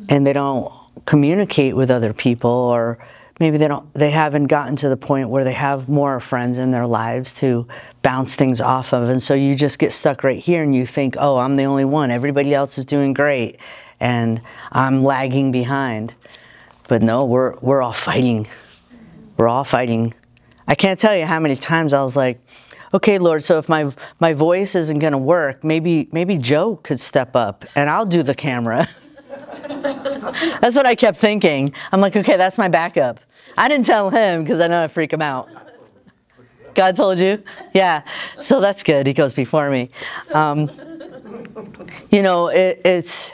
and they don't communicate with other people, or maybe they haven't gotten to the point where they have more friends in their lives to bounce things off of. And so you just get stuck right here and you think, oh, I'm the only one. Everybody else is doing great and I'm lagging behind. But no, we're all fighting. We're all fighting. I can't tell you how many times I was like, okay, Lord, so if my voice isn't gonna work, maybe Joe could step up and I'll do the camera. That's what I kept thinking. I'm like, okay, that's my backup. I didn't tell him because I know I freak him out. God told you? Yeah. So that's good. He goes before me. You know, it's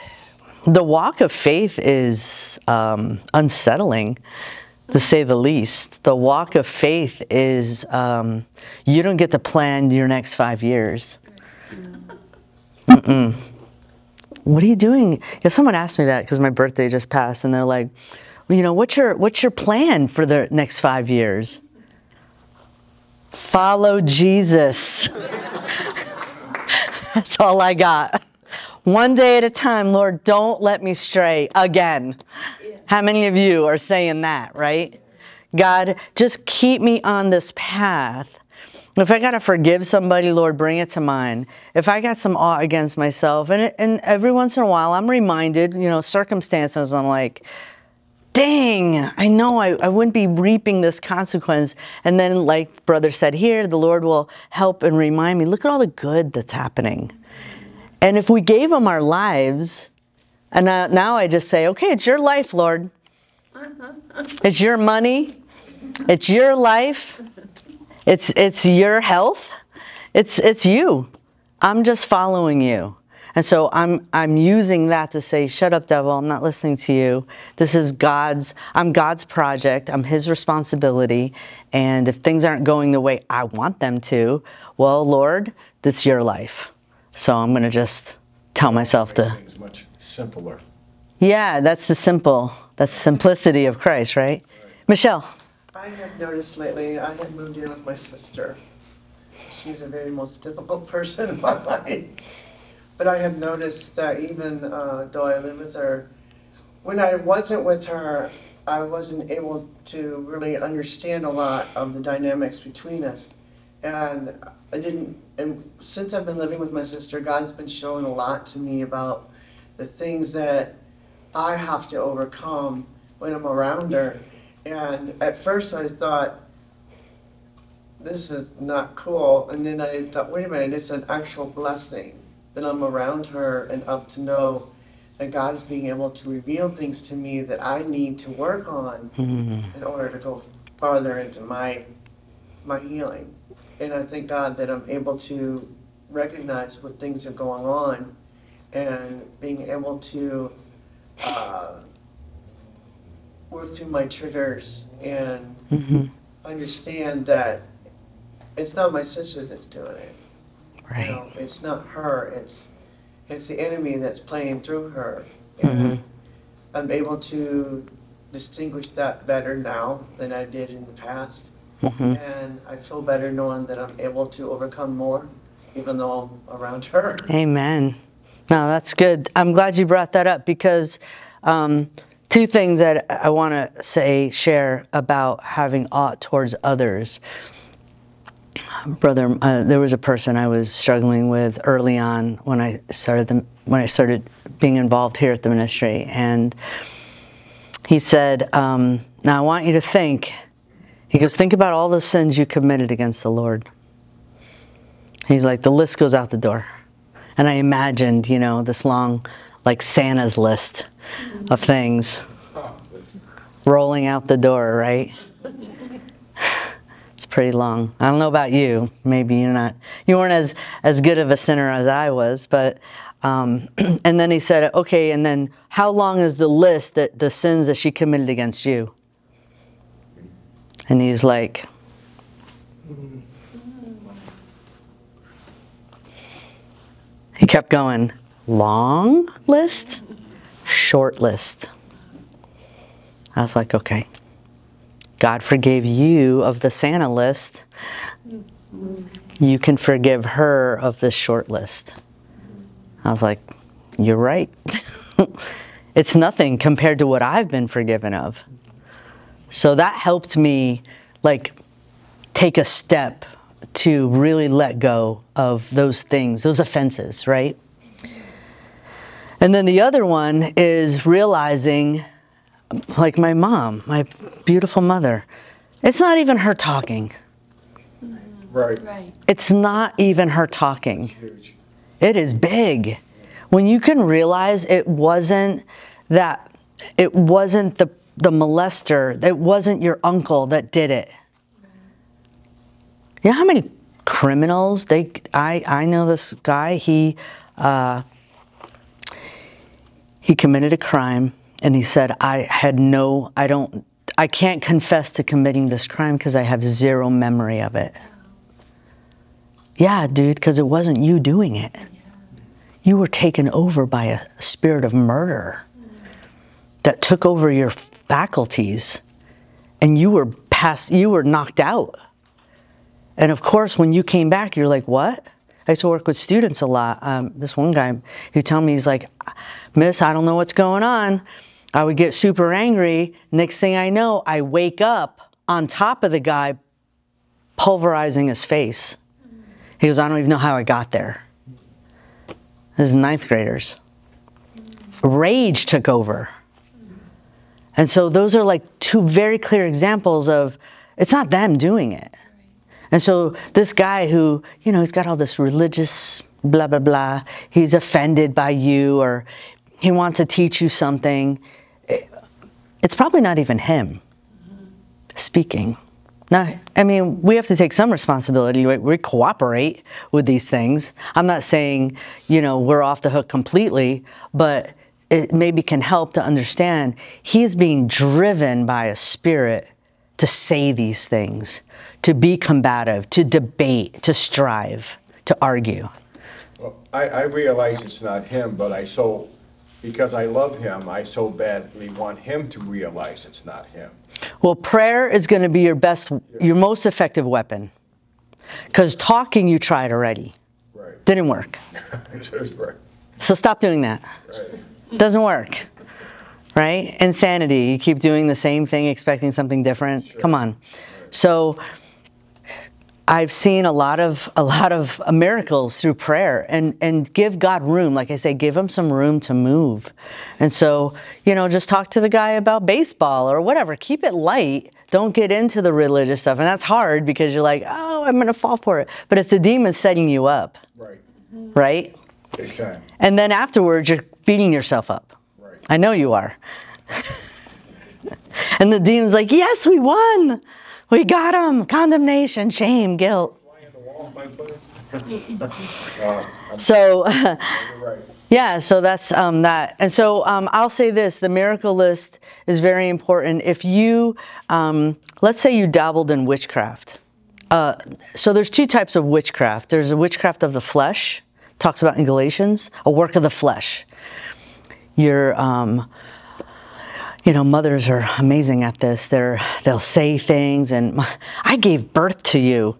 the walk of faith is unsettling, to say the least. The walk of faith is you don't get to plan your next 5 years. What are you doing? Yeah, someone asked me that because my birthday just passed, and they're like, you know, what's your plan for the next 5 years? Follow Jesus. That's all I got. One day at a time, Lord, don't let me stray again. Yeah. How many of you are saying that, right? God, just keep me on this path. If I got to forgive somebody, Lord, bring it to mind. If I got some awe against myself, and every once in a while I'm reminded, you know, circumstances, I'm like, dang, I know I wouldn't be reaping this consequence. And then, like brother said here, the Lord will help and remind me, look at all the good that's happening. And if we gave Him our lives, and now I just say, okay, it's your life, Lord. It's your money. It's your life. It's your health. It's you. I'm just following you. And so I'm using that to say, shut up, devil. I'm not listening to you. This is I'm God's project. I'm His responsibility. And if things aren't going the way I want them to, well, Lord, that's your life. So I'm going to just tell myself to. It's much simpler. Yeah, that's the simplicity of Christ, right? Michelle. I have noticed lately, I have moved in with my sister. She's the very most difficult person in my life. But I have noticed that even though I live with her, when I wasn't with her, I wasn't able to really understand a lot of the dynamics between us. And I didn't, and since I've been living with my sister, God's been showing a lot to me about the things that I have to overcome when I'm around her. And at first I thought, this is not cool. And then I thought, wait a minute, it's an actual blessing that I'm around her and up to know that God is being able to reveal things to me that I need to work on in order to go farther into my healing. And I thank God that I'm able to recognize what things are going on and being able to work through my triggers and understand that it's not my sister that's doing it. Right. You know, it's not her, it's the enemy that's playing through her. And I'm able to distinguish that better now than I did in the past. And I feel better knowing that I'm able to overcome more, even though I'm around her. Amen. No, that's good. I'm glad you brought that up, because two things that I want to share about having aught towards others. Brother, there was a person I was struggling with early on when I started being involved here at the ministry, and he said, "Now I want you to think." He goes, "Think about all those sins you committed against the Lord." He's like, the list goes out the door. And I imagined, you know, this long, like Santa's list of things rolling out the door, right? It's pretty long. I don't know about you. Maybe you're not, you weren't as good of a sinner as I was, but, and then he said, okay, and then how long is the list that the sins that she committed against you? And he's like, he kept going, long list, short list. I was like, okay, God forgave you of the Santa list. You can forgive her of the short list. I was like, you're right. It's nothing compared to what I've been forgiven of. So that helped me, like, take a step to really let go of those things, those offenses, right? And then the other one is realizing, like my mom, my beautiful mother, it's not even her talking. Right. It's not even her talking. Huge. It is big. When you can realize it wasn't the molester, it wasn't your uncle that did it. You know how many criminals I know this guy, he committed a crime and he said, I can't confess to committing this crime because I have zero memory of it. Yeah, dude, because it wasn't you doing it. You were taken over by a spirit of murder that took over your faculties, and you were knocked out. And of course, when you came back, you're like, what? I used to work with students a lot. This one guy who told me, he's like, miss, I don't know what's going on. I would get super angry. Next thing I know, I wake up on top of the guy, pulverizing his face. He goes, I don't even know how I got there. This is 9th graders. Rage took over. And so those are like two very clear examples of, it's not them doing it. And so this guy who, you know, he's got all this religious blah, blah, blah, he's offended by you or he wants to teach you something. It's probably not even him speaking. Now, I mean, we have to take some responsibility. We cooperate with these things. I'm not saying, you know, we're off the hook completely, but it maybe can help to understand he's being driven by a spirit to say these things, to be combative, to debate, to strive, to argue. Well, I realize it's not him, but because I love him, I so badly want him to realize it's not him. Well, prayer is going to be your most effective weapon, because talking you tried already. Right. Didn't work. Right. So stop doing that. Right. Doesn't work. right? Insanity. You keep doing the same thing, expecting something different. Sure. Come on. So I've seen a lot of miracles through prayer, and give God room. Like I say, give him some room to move. And so, you know, just talk to the guy about baseball or whatever. Keep it light. Don't get into the religious stuff. And that's hard because you're like, oh, I'm going to fall for it. But it's the demon setting you up. Right. Right? Big time. And then afterwards, you're beating yourself up. Right. I know you are. And the demon's like, yes, we won. We got him. Condemnation, shame, guilt. So, yeah, so that's that. And so I'll say this, the miracle list is very important. If you, let's say you dabbled in witchcraft. So there's two types of witchcraft. There's a witchcraft of the flesh, talks about in Galatians, a work of the flesh. Your, you know, mothers are amazing at this. They'll say things, and I gave birth to you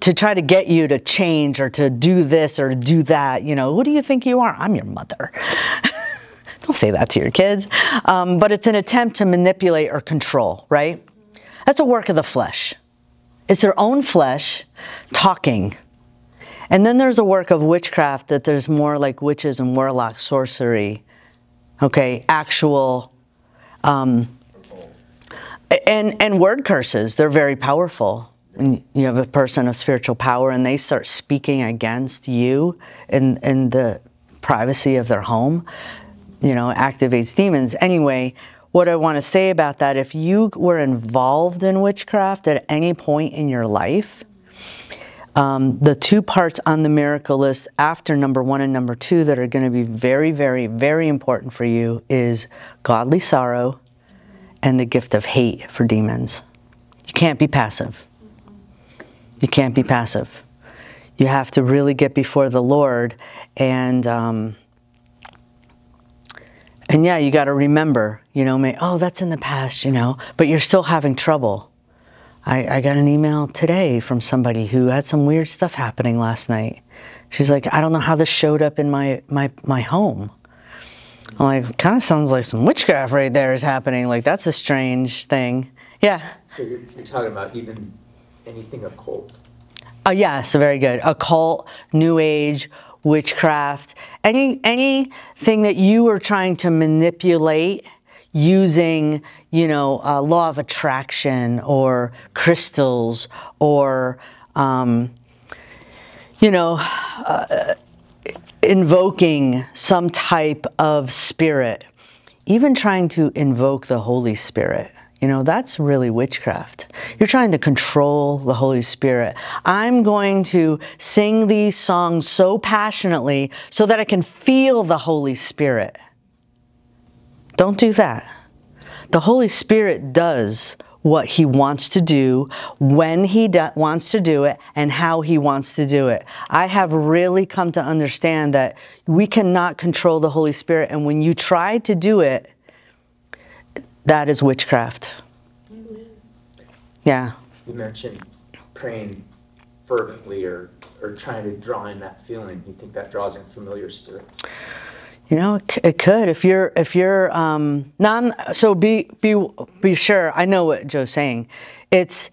to try to get you to change or to do this or do that. You know, who do you think you are? I'm your mother. Don't say that to your kids. But it's an attempt to manipulate or control, right? That's a work of the flesh. It's their own flesh talking. And then there's the work of witchcraft that there's more like witches and warlocks, sorcery, okay, actual... and word curses, they're very powerful. And you have a person of spiritual power and they start speaking against you in the privacy of their home, you know, activates demons. Anyway, what I want to say about that, if you were involved in witchcraft at any point in your life, the two parts on the miracle list after number one and number two that are going to be very, very, very important for you is godly sorrow and the gift of hate for demons. You can't be passive. You can't be passive. You have to really get before the Lord. And yeah, you got to remember, you know, oh, that's in the past, you know, but you're still having trouble. I got an email today from somebody who had some weird stuff happening last night. She's like, I don't know how this showed up in my home. I'm like, kind of sounds like some witchcraft right there is happening. Like, that's a strange thing. Yeah. So you're talking about even anything occult. Oh, yeah. So very good. Occult, New Age, witchcraft, anything that you were trying to manipulate using, you know, law of attraction or crystals or, you know, invoking some type of spirit, even trying to invoke the Holy Spirit. You know, that's really witchcraft. You're trying to control the Holy Spirit. I'm going to sing these songs so passionately so that I can feel the Holy Spirit. Don't do that. The Holy Spirit does what he wants to do, when he wants to do it, and how he wants to do it. I have really come to understand that we cannot control the Holy Spirit, and when you try to do it, that is witchcraft. Yeah. You mentioned praying fervently or trying to draw in that feeling. You think that draws in familiar spirits? You know, it could. If you're non, so be sure. I know what Joe's saying. It's,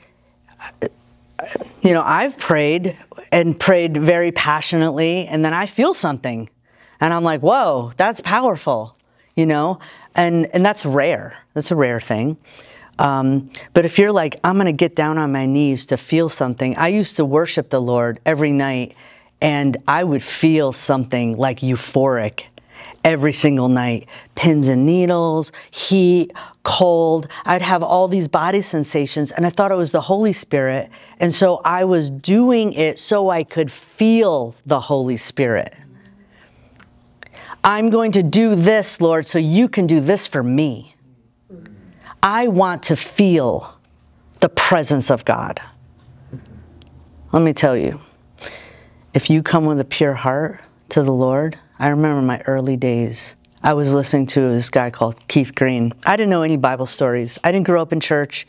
you know, I've prayed very passionately, and then I feel something, and I'm like, whoa, that's powerful, you know, and that's rare. That's a rare thing. But if you're like, I'm gonna get down on my knees to feel something. I used to worship the Lord every night, and I would feel something like euphoric. Every single night, pins and needles, heat, cold. I'd have all these body sensations, and I thought it was the Holy Spirit. And so I was doing it so I could feel the Holy Spirit. I'm going to do this, Lord, so you can do this for me. I want to feel the presence of God. Let me tell you, if you come with a pure heart to the Lord, I remember my early days. I was listening to this guy called Keith Green. I didn't know any Bible stories. I didn't grow up in church,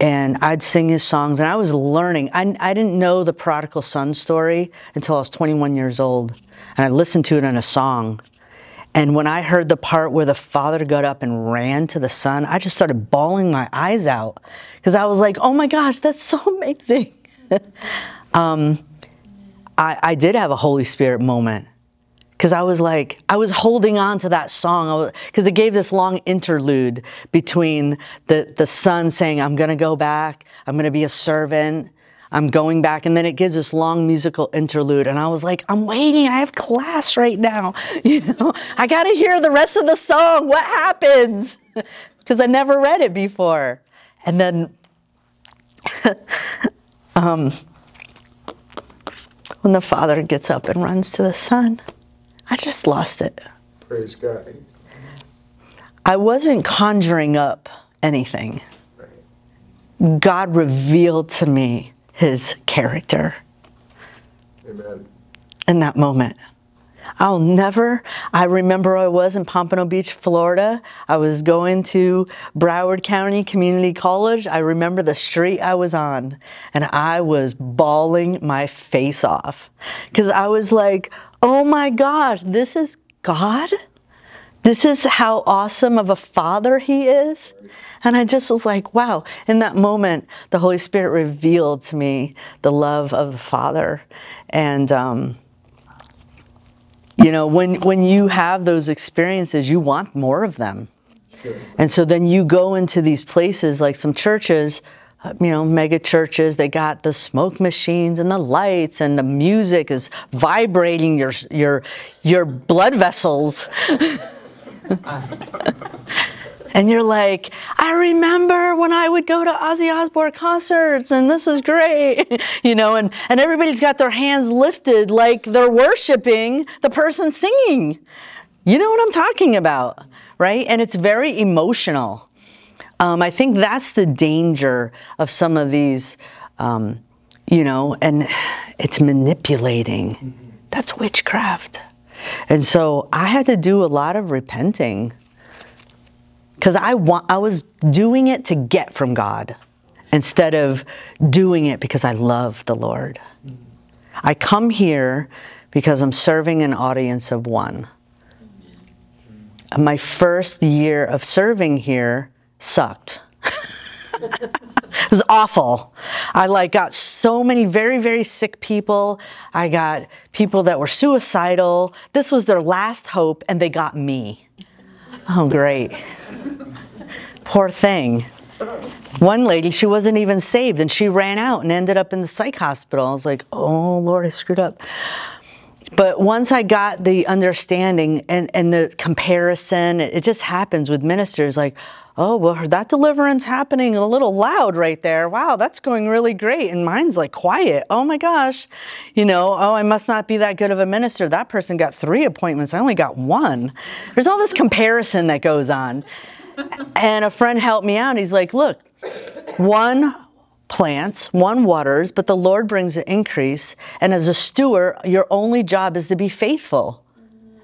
and I'd sing his songs, and I was learning. I didn't know the prodigal son story until I was 21 years old, and I listened to it in a song, And when I heard the part where the father got up and ran to the son, I just started bawling my eyes out because I was like, oh my gosh, that's so amazing. I did have a Holy Spirit moment because I was like, I was holding on to that song because it gave this long interlude between the son saying, I'm going to go back, I'm going to be a servant, I'm going back, and then it gives this long musical interlude, and I was like, I'm waiting, I have class right now, you know, I got to hear the rest of the song, what happens? Because I never read it before. And then when the father gets up and runs to the son, I just lost it. Praise God. I wasn't conjuring up anything. Right. God revealed to me his character. Amen. In that moment. I'll never, I remember I was in Pompano Beach, Florida. I was going to Broward County Community College. I remember the street I was on, and I was bawling my face off because I was like, oh my gosh, this is God? This is how awesome of a father he is. And I just was like, wow. In that moment, the Holy Spirit revealed to me the love of the Father. And, you know, when you have those experiences, you want more of them. Sure. And so then you go into these places, like some churches, you know, mega churches, they got the smoke machines and the lights, and the music is vibrating your blood vessels. And you're like, I remember when I would go to Ozzy Osbourne concerts, and this is great, you know, and everybody's got their hands lifted like they're worshiping the person singing. You know what I'm talking about, right? And it's very emotional. I think that's the danger of some of these, you know, and it's manipulating. Mm-hmm. That's witchcraft. And so I had to do a lot of repenting because I was doing it to get from God instead of doing it because I love the Lord. Mm-hmm. I come here because I'm serving an audience of one. Mm-hmm. My first year of serving here sucked. It was awful. I got so many very, very sick people. I got people that were suicidal. This was their last hope, and they got me. Oh, great. Poor thing. One lady, she wasn't even saved, and she ran out and ended up in the psych hospital. I was like, oh, Lord, I screwed up. But once I got the understanding and the comparison, it just happens with ministers, like, oh, well, that deliverance happening a little loud right there. Wow, that's going really great. And mine's like quiet. Oh my gosh. You know, oh, I must not be that good of a minister. That person got 3 appointments. I only got 1. There's all this comparison that goes on. And a friend helped me out. He's like, look, one plants, one waters, but the Lord brings an increase. And as a steward, your only job is to be faithful.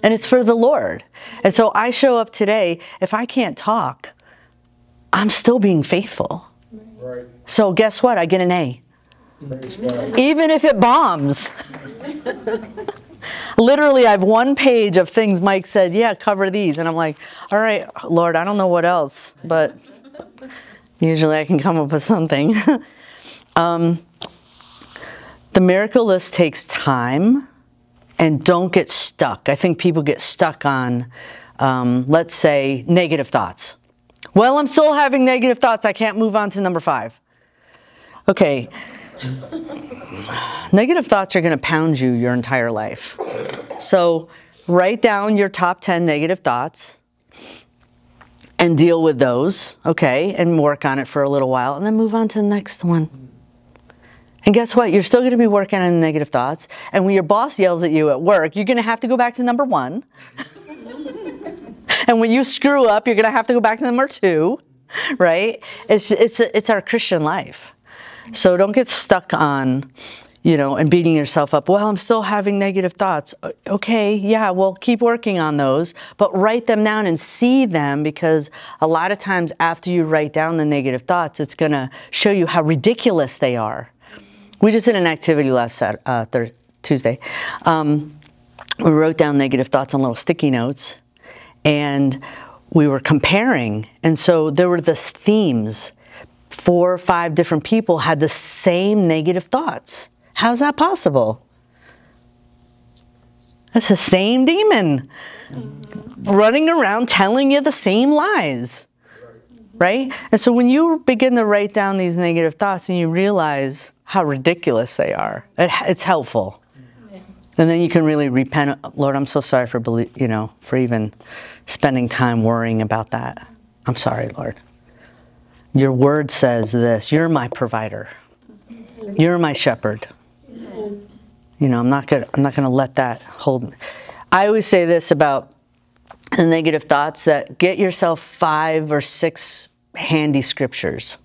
And it's for the Lord. And so I show up today. If I can't talk, I'm still being faithful. Right. So guess what? I get an A. Even if it bombs. Literally, I have 1 page of things Mike said, yeah, cover these. And I'm like, all right, Lord, I don't know what else, but usually I can come up with something. The Miracle List takes time, and don't get stuck. I think people get stuck on, let's say, negative thoughts. Well, I'm still having negative thoughts. I can't move on to number 5. Okay. Negative thoughts are going to pound you your entire life. So write down your top 10 negative thoughts and deal with those, okay, and work on it for a little while, and then move on to the next one. And guess what? You're still going to be working on negative thoughts, and when your boss yells at you at work, you're going to have to go back to number 1. And when you screw up, you're going to have to go back to number 2, right? It's our Christian life. So don't get stuck on, you know, and beating yourself up. Well, I'm still having negative thoughts. Okay, yeah, well, keep working on those, but write them down and see them, because a lot of times after you write down the negative thoughts, it's going to show you how ridiculous they are. We just did an activity last Tuesday. We wrote down negative thoughts on little sticky notes. and we were comparing. And so there were these themes. 4 or 5 different people had the same negative thoughts. How's that possible? That's the same demon running around telling you the same lies, right? And so when you begin to write down these negative thoughts and you realize how ridiculous they are, it's helpful. And then you can really repent. Lord, I'm so sorry for for even spending time worrying about that. I'm sorry, Lord. Your word says this. You're my provider. You're my shepherd. You know, I'm not going to let that hold me. I always say this about the negative thoughts, that get yourself 5 or 6 handy scriptures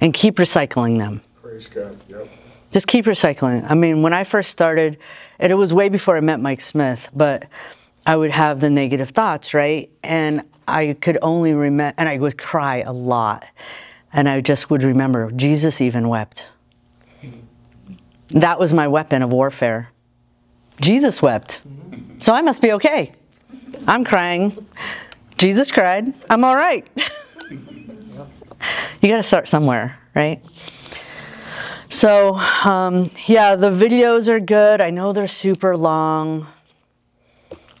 and keep recycling them. Praise God. Yep. Just keep recycling. I mean, when I first started, and it was way before I met Mike Smith, but I would have the negative thoughts, right? And I could only remember, and I would cry a lot. And I just would remember, Jesus even wept. That was my weapon of warfare. Jesus wept. So I must be okay. I'm crying. Jesus cried. I'm all right. You got to start somewhere, right? So, yeah, the videos are good. I know they're super long,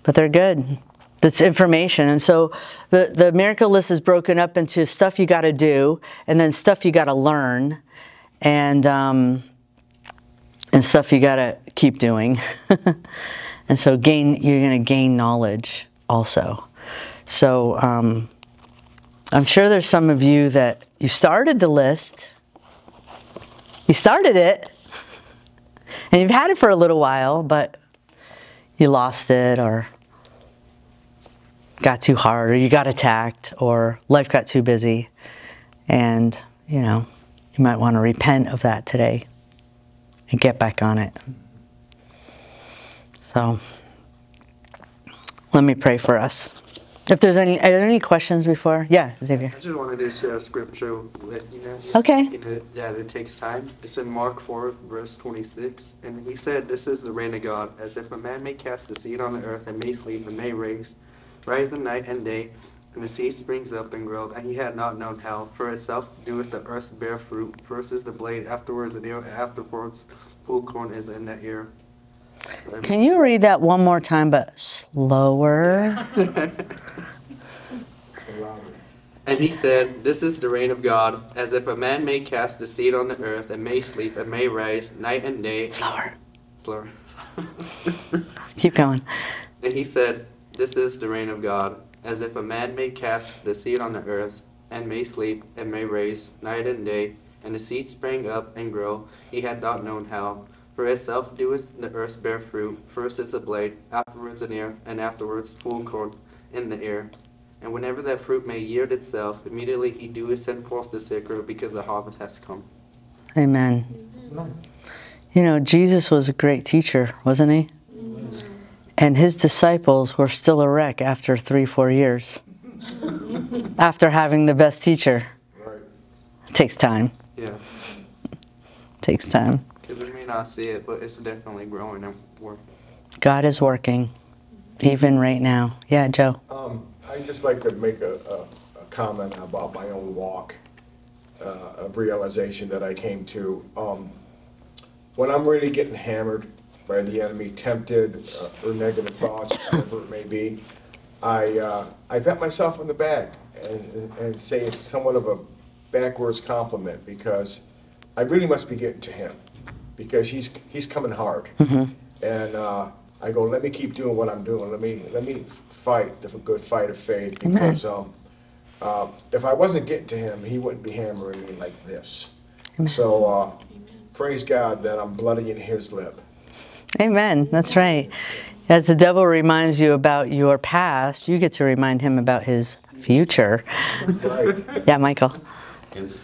but they're good. That's information. And so the Miracle List is broken up into stuff you got to do, and then stuff you got to learn, and stuff you got to keep doing. And so you're going to gain knowledge also. So I'm sure there's some of you that you started the list. You started it, and you've had it for a little while, but you lost it, or got too hard, or you got attacked, or life got too busy, and you know, you might want to repent of that today and get back on it. So let me pray for us. If there's any, are there any questions before? Yeah, Xavier. I just wanted to share a scripture with you guys. Okay. Yeah, it takes time. It's in Mark 4, verse 26. And he said, "This is the reign of God, as if a man may cast the seed on the earth, and may sleep, and may rise in night and day, and the seed springs up and groweth, and he had not known how. For itself doeth the earth bear fruit. First is the blade, afterwards the ear, afterwards full corn is in the ear." Can you read that one more time, but slower? And he said, "This is the reign of God, as if a man may cast the seed on the earth, and may sleep, and may rise, night and day." Slower. Slower. Keep going. And he said, "This is the reign of God, as if a man may cast the seed on the earth, and may sleep, and may rise, night and day, and the seed sprang up and grow, he had not known how. For itself doeth the earth bear fruit, first is a blade, afterwards an ear, and afterwards full corn in the ear. And whenever that fruit may yield itself, immediately he doeth send forth the sickle, because the harvest has come." Amen. Amen. You know, Jesus was a great teacher, wasn't he? Amen. And his disciples were still a wreck after 3 or 4 years, after having the best teacher. Right. It takes time. Yeah. It takes time. We may not see it, but it's definitely growing and working. God is working, even right now. Yeah, Joe. I'd just like to make a comment about my own walk of realization that I came to. When I'm really getting hammered by the enemy, tempted, or negative thoughts, whatever it may be, I pat myself on the back and say it's somewhat of a backwards compliment, because I really must be getting to him, because he's coming hard. Mm-hmm. And I go, let me keep doing what I'm doing. Let me fight the good fight of faith, because if I wasn't getting to him, he wouldn't be hammering me like this. Amen. So praise God that I'm bloodying his lip. Amen. That's right. As the devil reminds you about your past, you get to remind him about his future. Right. Yeah, Michael. Yes,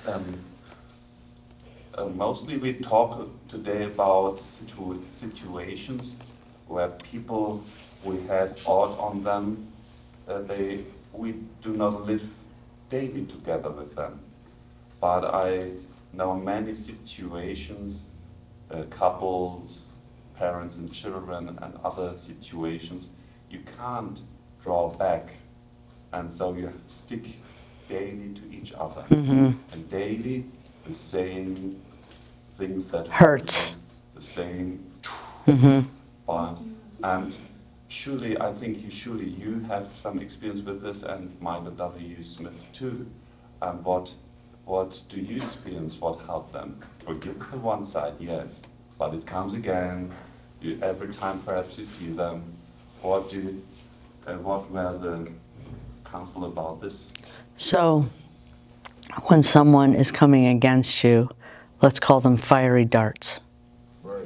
mostly we talk today about situations where people we had odds on them, we do not live daily together with them. But I know many situations, couples, parents and children and other situations, you can't draw back. And so you stick daily to each other. Mm-hmm. And daily the same things that hurt. The same. Mm-hmm. And surely, I think you have some experience with this, and Michael W. Smith too. What do you experience? What helped them? Forgive the one side, yes, but it comes again. Every time, perhaps you see them. What were the counsel about this? So, when someone is coming against you, let's call them fiery darts. Right.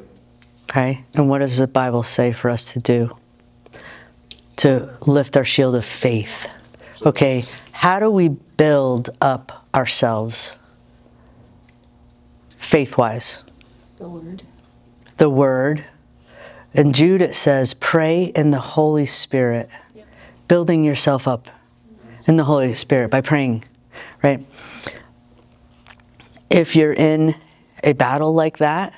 Okay. And what does the Bible say for us to do? To lift our shield of faith. Okay. How do we build up ourselves faith-wise? The Word. The Word. In Jude it says, pray in the Holy Spirit. Yep. Building yourself up in the Holy Spirit by praying, right? If you're in a battle like that,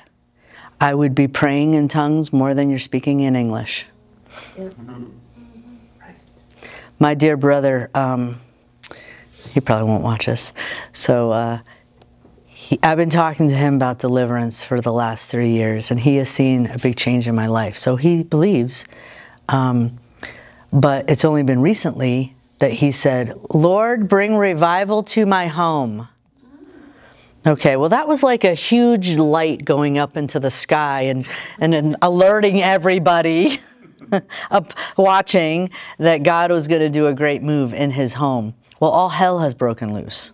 I would be praying in tongues more than you're speaking in English. Yep. My dear brother, he probably won't watch us. So I've been talking to him about deliverance for the last 3 years, and he has seen a big change in my life. So he believes, but it's only been recently that he said, Lord, bring revival to my home. Okay, well, that was like a huge light going up into the sky and then alerting everybody up watching that God was going to do a great move in his home. Well, all hell has broken loose.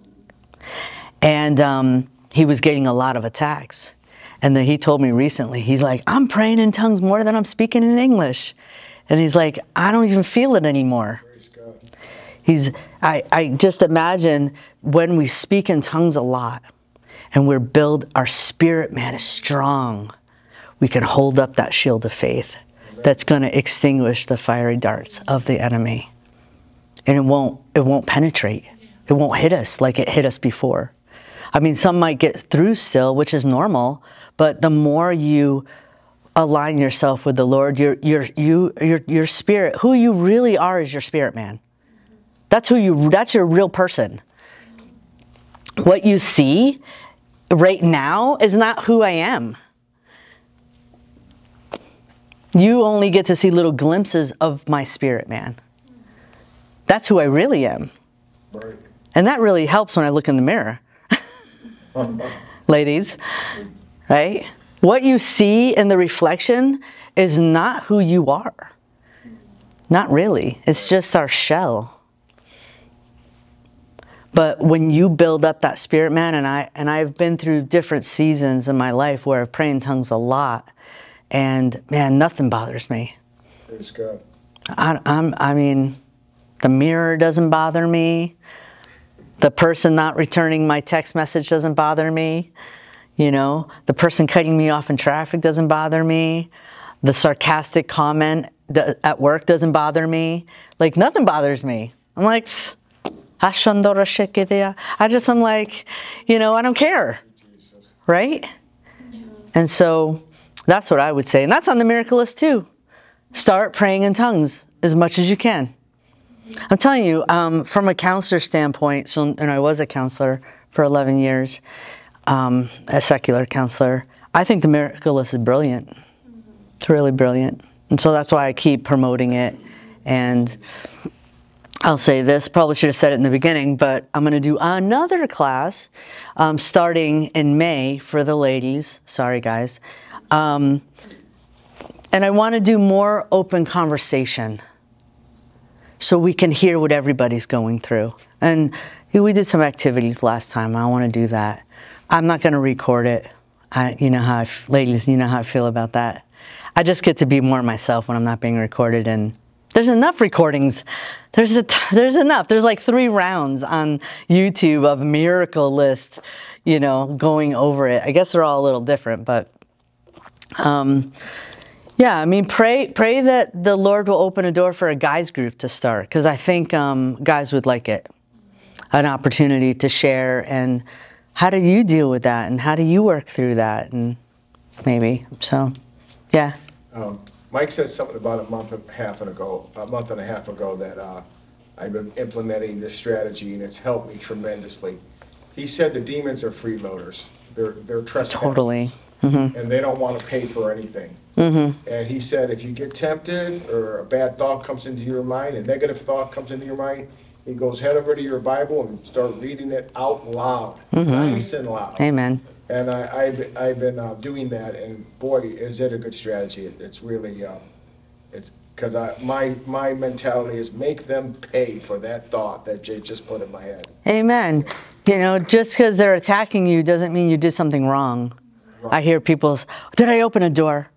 And he was getting a lot of attacks. And then he told me recently, he's like, I'm praying in tongues more than I'm speaking in English. And he's like, I don't even feel it anymore. I just imagine when we speak in tongues a lot and we're our spirit, man, is strong. We can hold up that shield of faith that's going to extinguish the fiery darts of the enemy. And it won't penetrate. It won't hit us like it hit us before. I mean, some might get through still, which is normal, but the more you align yourself with the Lord, your spirit, who you really are is your spirit, man. That's that's your real person. What you see right now is not who I am. You only get to see little glimpses of my spirit, man. That's who I really am. Right. And that really helps when I look in the mirror. Ladies, right? What you see in the reflection is not who you are. Not really. It's just our shell. But when you build up that spirit, man, and I've been through different seasons in my life where I've prayed in tongues a lot, and man, nothing bothers me. Praise God. I mean, the mirror doesn't bother me. The person not returning my text message doesn't bother me. You know, the person cutting me off in traffic doesn't bother me. The sarcastic comment at work doesn't bother me. Like, nothing bothers me. I'm like, I'm like, you know, I don't care. Right? And so that's what I would say. And that's on the Miracle List too. Start praying in tongues as much as you can. I'm telling you, from a counselor standpoint, and I was a counselor for 11 years, a secular counselor, I think the Miracle List is brilliant. It's really brilliant. And so that's why I keep promoting it. And I'll say this, probably should have said it in the beginning, but I'm going to do another class starting in May for the ladies. Sorry, guys. And I want to do more open conversation, so we can hear what everybody's going through. And we did some activities last time. I want to do that. I'm not going to record it. You know how, ladies, you know how I feel about that. I just get to be more myself when I'm not being recorded. And there's enough recordings. There's enough. There's like 3 rounds on YouTube of Miracle List, you know, going over it. I guess they're all a little different, but yeah, I mean, pray that the Lord will open a door for a guys group to start, because I think guys would like it, an opportunity to share. And how do you deal with that? And how do you work through that? And maybe so, yeah. Mike said something about a month and a half ago that I've been implementing this strategy and it's helped me tremendously. He said the demons are freeloaders. They're trespassers. Totally. Mm-hmm. And they don't want to pay for anything. Mm-hmm. And he said if you get tempted or a bad thought comes into your mind, a negative thought comes into your mind, he goes, head over to your Bible and start reading it out loud. Mm-hmm. Nice and loud. Amen. And I've been doing that, and boy, is it a good strategy. It's really, it's because my mentality is make them pay for that thought that Jay just put in my head. Amen. You know, just because they're attacking you doesn't mean you did something wrong. Right. I hear people, did I open a door?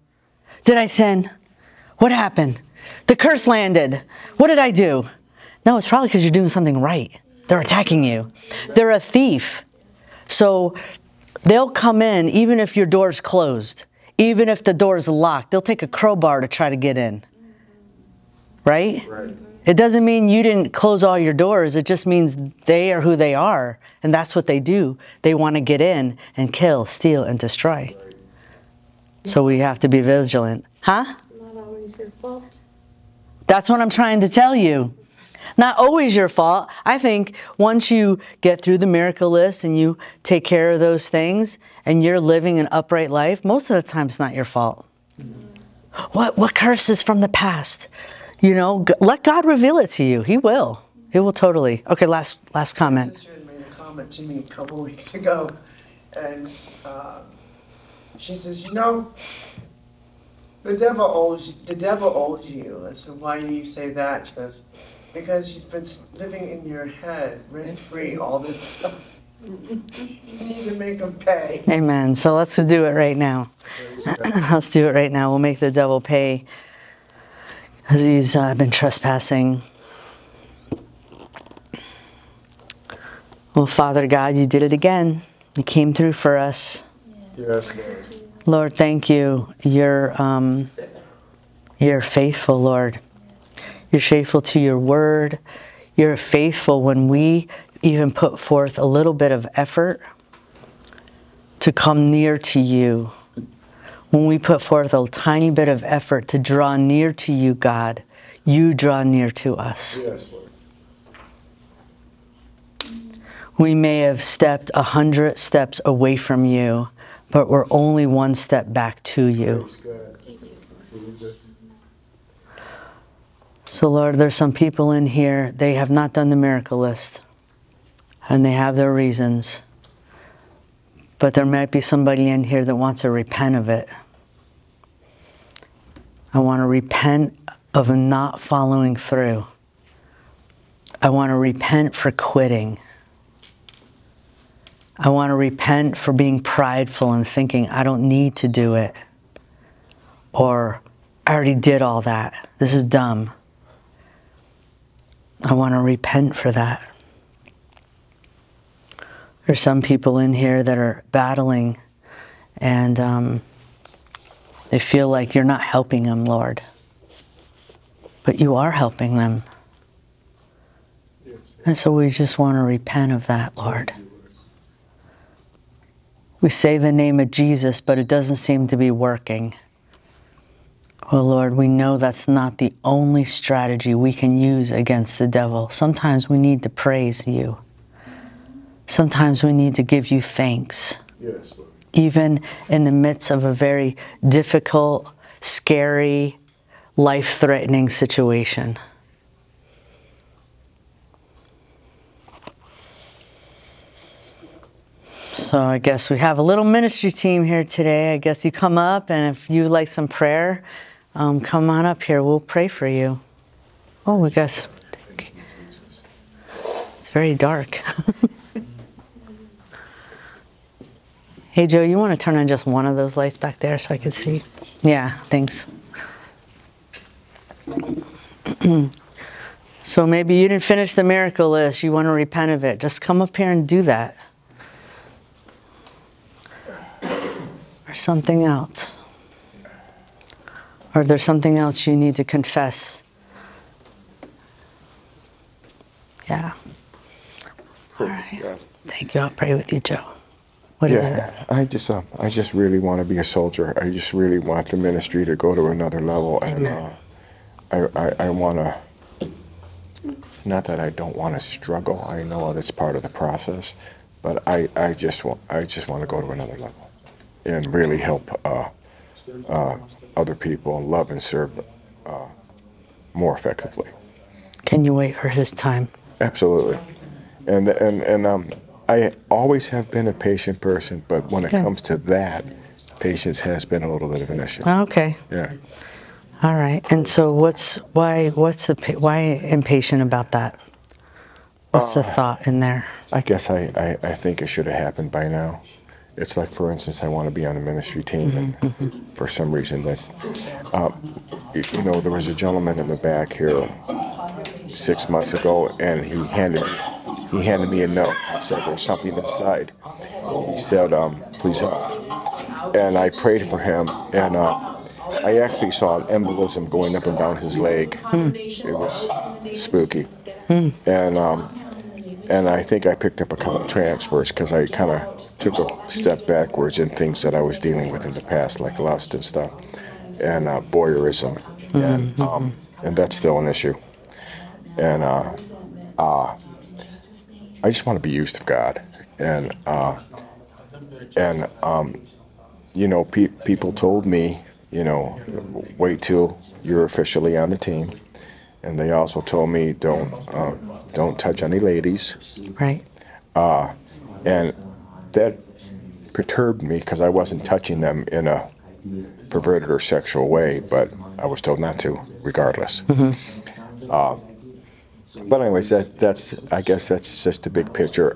Did I sin? What happened? The curse landed. What did I do? No, it's probably because you're doing something right. They're attacking you. They're a thief. So they'll come in even if your door's closed, even if the door's locked. They'll take a crowbar to try to get in. Right? Right. It doesn't mean you didn't close all your doors. It just means they are who they are, and that's what they do. They want to get in and kill, steal, and destroy. Right. So we have to be vigilant. Huh? It's not always your fault. That's what I'm trying to tell you. Not always your fault. I think once you get through the miracle list and you take care of those things and you're living an upright life, most of the time it's not your fault. Mm-hmm. What curse is from the past? You know, let God reveal it to you. He will. He will totally. Okay, last comment. My sister had made a comment to me a couple weeks ago, and she says, you know, the devil owes you. I said, why do you say that? She goes, because she's been living in your head, rent-free, all this stuff. You need to make them pay. Amen. So let's do it right now. Let's do it right now. We'll make the devil pay because he's been trespassing. Well, Father God, you did it again. You came through for us. Yes, Lord. Lord, thank you. You're faithful, Lord. You're faithful to your word. You're faithful when we even put forth a little bit of effort to come near to you. When we put forth a tiny bit of effort to draw near to you, God, you draw near to us. Yes, Lord. We may have stepped 100 steps away from you, but we're only one step back to you. So, Lord, there's some people in here, they have not done the miracle list, and they have their reasons. But there might be somebody in here that wants to repent of it. I want to repent of not following through. I want to repent for quitting. I want to repent for being prideful and thinking, I don't need to do it. Or, I already did all that. This is dumb. I want to repent for that. There's some people in here that are battling, and they feel like you're not helping them, Lord. But you are helping them. And so we just want to repent of that, Lord. We say the name of Jesus, but it doesn't seem to be working. Well, Lord, we know that's not the only strategy we can use against the devil. Sometimes we need to praise you. Sometimes we need to give you thanks. Yes, Lord. Even in the midst of a very difficult, scary, life-threatening situation. So I guess we have a little ministry team here today. I guess you come up, and if you like some prayer, come on up here. We'll pray for you. Oh, I guess it's very dark. Hey, Joe, you want to turn on just one of those lights back there so I can see? Yeah, thanks. So maybe you didn't finish the miracle list. You want to repent of it. Just come up here and do that. Or something else. Or there's something else you need to confess. Yeah. All right. Thank you. I'll pray with you, Joe. What is it? I just really want to be a soldier. I just really want the ministry to go to another level, and I want to. It's not that I don't want to struggle. I know that's part of the process, but I just want to go to another level, and really help other people and love and serve more effectively. Can you wait for his time? Absolutely, and I always have been a patient person, but when it comes to that, patience has been a little bit of an issue. Okay. Yeah. All right. And so, why impatient about that? What's the thought in there? I guess I think it should have happened by now. It's like, for instance, I want to be on the ministry team, and for some reason that's, you know, there was a gentleman in the back here 6 months ago, and he handed me a note. I said, there's something inside. He said, please help. And I prayed for him, and I actually saw an embolism going up and down his leg. It was spooky. And I think I picked up a couple of transfers because I kind of took a step backwards in things that I was dealing with in the past, like lust and stuff, and voyeurism. And that's still an issue. And I just want to be used of God, and you know, people told me, you know, wait till you're officially on the team, and they also told me don't touch any ladies. Right. And that perturbed me because I wasn't touching them in a perverted or sexual way, but I was told not to, regardless. But anyways, that's I guess that's just the big picture.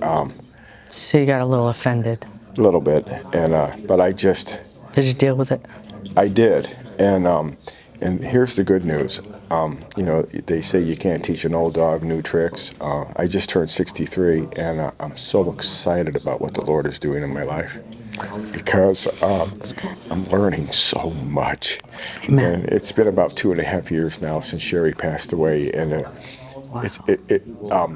So you got a little offended. A little bit, and but I just. Did you deal with it? I did, and here's the good news. You know, they say you can't teach an old dog new tricks. I just turned 63, and I'm so excited about what the Lord is doing in my life, because I'm learning so much. Amen. And it's been about 2.5 years now since Sherry passed away, and. Wow.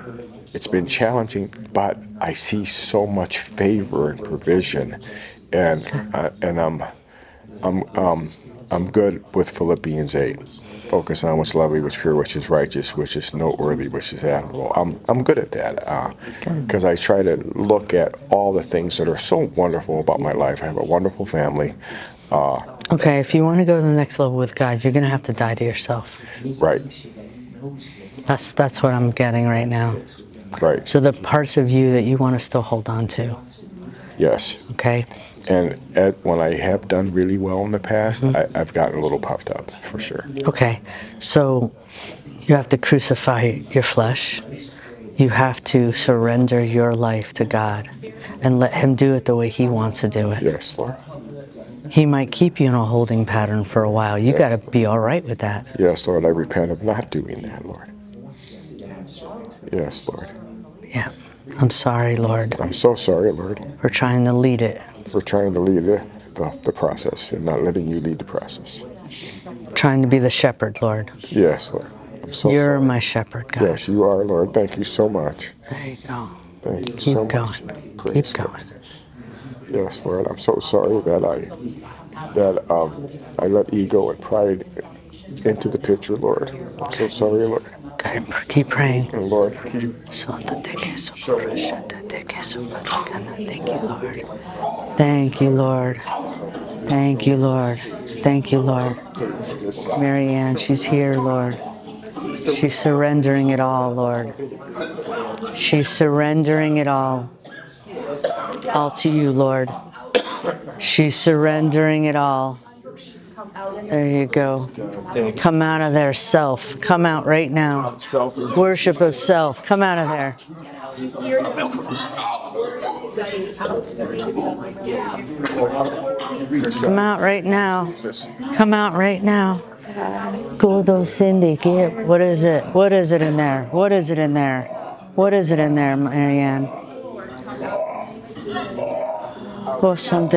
It's been challenging, but I see so much favor and provision, and I'm good with Philippians 8. Focus on what's lovely, what's pure, which is righteous, which is noteworthy, which is admirable. I'm good at that because I try to look at all the things that are so wonderful about my life. I have a wonderful family. Okay, if you want to go to the next level with God, you're going to have to die to yourself. Right. That's what I'm getting right now. Right. So the parts of you that you want to still hold on to. Yes. Okay. And when I have done really well in the past, I've gotten a little puffed up, for sure. Okay. So you have to crucify your flesh. You have to surrender your life to God and let Him do it the way He wants to do it. Yes, Lord. He might keep you in a holding pattern for a while. You got to be all right with that. Yes, Lord. I repent of not doing that, Lord. Yes, Lord. Yeah. I'm sorry, Lord. I'm so sorry, Lord. For trying to lead it. For trying to lead it, the process, and not letting you lead the process. Trying to be the shepherd, Lord. Yes, Lord. I'm so You're sorry. My shepherd, God. Yes, you are, Lord. Thank you so much. There you go. Thank you Keep so going. Much. Praise Keep going. God. Yes, Lord, I'm so sorry that I let ego and pride into the picture, Lord. I'm so sorry, Lord. Okay, keep praying. And Lord, keep. Thank you, Lord. Thank you, Lord. Thank you, Lord. Mary Ann, she's here, Lord. She's surrendering it all, Lord. She's surrendering it all. All to you, Lord. She's surrendering it all. There you go. Come out of there, self. Come out right now. Worship of self. Come out of there. Come out right now. Come out right now. Gordo Cindy, get. What is it? What is it in there? What is it in there? What is it in there, Marianne? Come out of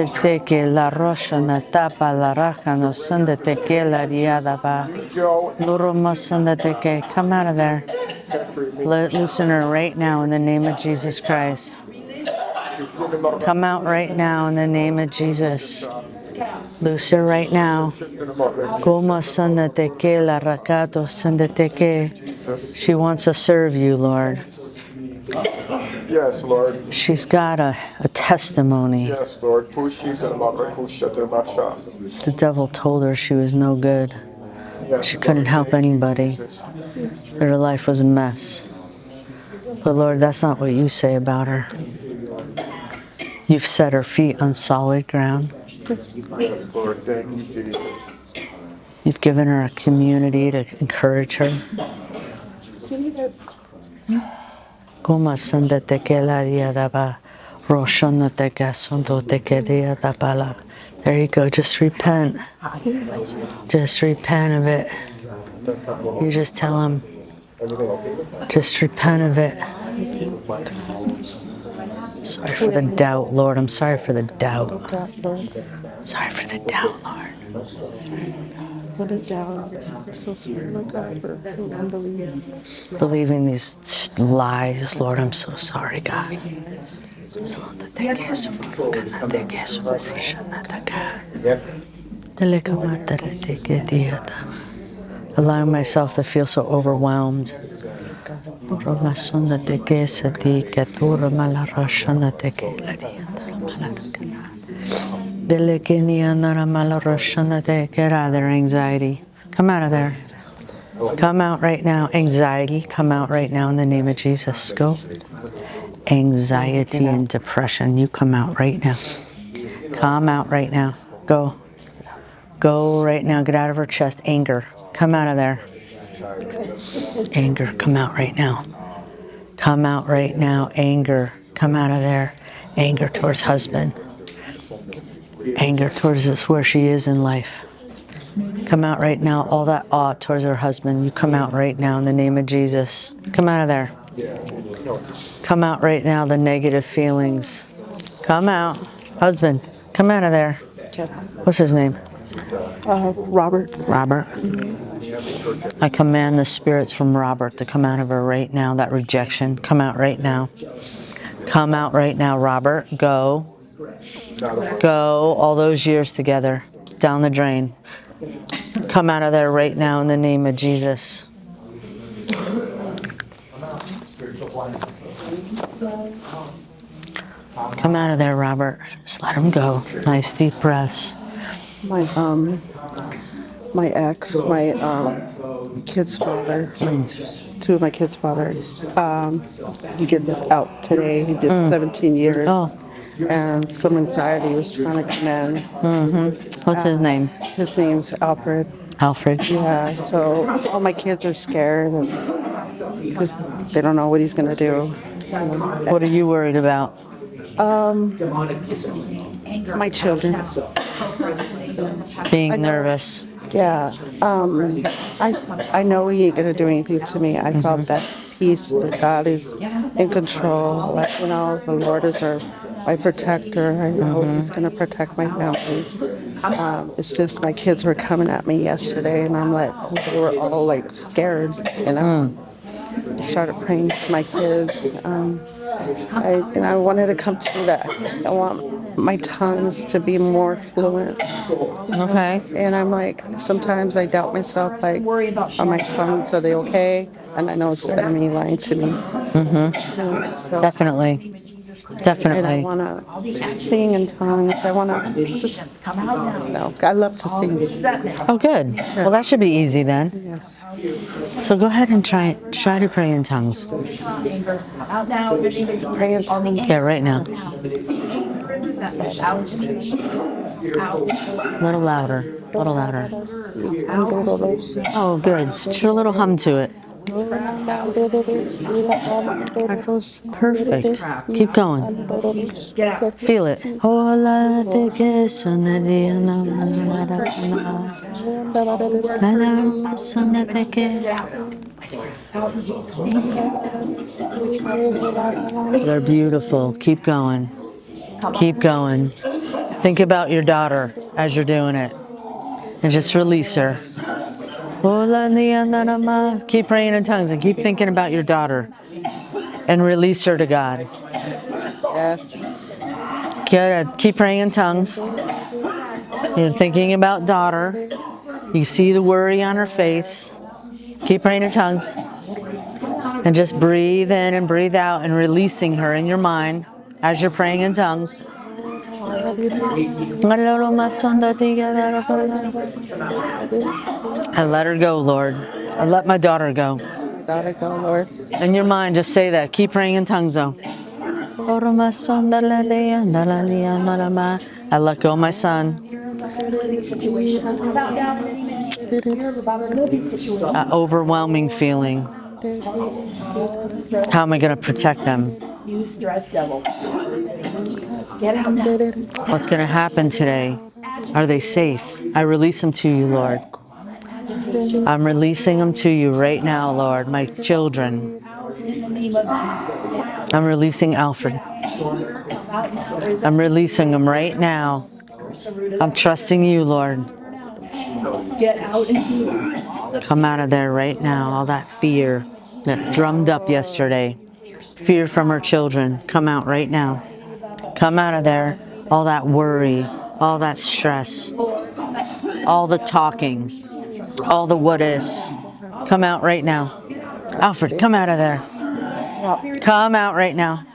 there. Loosen her right now in the name of Jesus Christ. Come out right now in the name of Jesus. Loose her right now. She wants to serve you, Lord. Yes, Lord. She's got a testimony. Yes, Lord. The devil told her she was no good. She couldn't help anybody. Her life was a mess. But Lord, that's not what you say about her. You've set her feet on solid ground. You've given her a community to encourage her. There you go. Just repent. Just repent of it. You just tell him. Just repent of it. Sorry for the doubt, Lord. I'm sorry for the doubt. Sorry for the doubt, Lord. What a doubt. I'm so sorry, my God, for believing these lies, Lord. I'm so sorry, God. Allowing myself to feel so overwhelmed. Get out of there, anxiety. Come out of there. Come out right now, anxiety. Come out right now in the name of Jesus. Go. Anxiety and depression, you come out right now. Come out right now. Go. Go right now. Get out of her chest. Anger, come out of there. Anger, come out right now. Come out right now. Anger, come out of there. Anger towards husband. Anger towards us where she is in life. Come out right now. All that awe towards her husband, you come out right now in the name of Jesus. Come out of there. Come out right now, the negative feelings. Come out. Husband, come out of there. What's his name? Robert. Robert. I command the spirits from Robert to come out of her right now, that rejection. Come out right now. Come out right now, Robert. Go. Go. All those years together. Down the drain. Come out of there right now in the name of Jesus. Come out of there, Robert. Just let him go. Nice deep breaths. My ex, my kid's father, two of my kids' fathers, he gets out today. He did 17 years. Oh. And some anxiety was trying to come in. Mm-hmm. What's his name? His name's Alfred. Alfred. Yeah, so all my kids are scared because they don't know what he's going to do. What are you worried about? My children. Being nervous. Yeah. I know he ain't going to do anything to me. I felt that peace, that God is in control. Like, you know, the Lord is my protector. I know he's going to protect my family. It's just my kids were coming at me yesterday, and I'm like, we were all like scared, you know. I started praying for my kids. I wanted to come to that. I want my tongues to be more fluent. Okay. And I'm like, sometimes I doubt myself, like, are my tongues, are they okay? And I know it's the enemy lying to me. Mm-hmm. So, definitely. Definitely. And I want to sing in tongues. I want to just, you know, I love to sing. Oh, good. Well, that should be easy then. Yes. So go ahead and try to pray in tongues. Pray in tongues. Yeah, right now. A little louder. A little louder. Oh, good. Just a little hum to it. Perfect. Keep going. Feel it. They're beautiful. Keep going. Keep going. Think about your daughter as you're doing it. And just release her. Keep praying in tongues and keep thinking about your daughter and release her to God. Yes. Good. Keep praying in tongues. You're thinking about daughter. You see the worry on her face. Keep praying in tongues. And just breathe in and breathe out and releasing her in your mind as you're praying in tongues. I let her go, Lord. I let my daughter go. Daughter go, Lord. In your mind, just say that. Keep praying in tongues, though. I let go of my son. An overwhelming feeling. How am I going to protect them? You stress devil. What's going to happen today? Are they safe? I release them to you, Lord. I'm releasing them to you right now, Lord, my children. I'm releasing Alfred. I'm releasing him right now. I'm trusting you, Lord. Come out of there right now, all that fear that drummed up yesterday. Fear from her children, come out right now. Come out of there, all that worry, all that stress, all the talking, all the what ifs. Come out right now. Alfred, come out of there. Come out right now.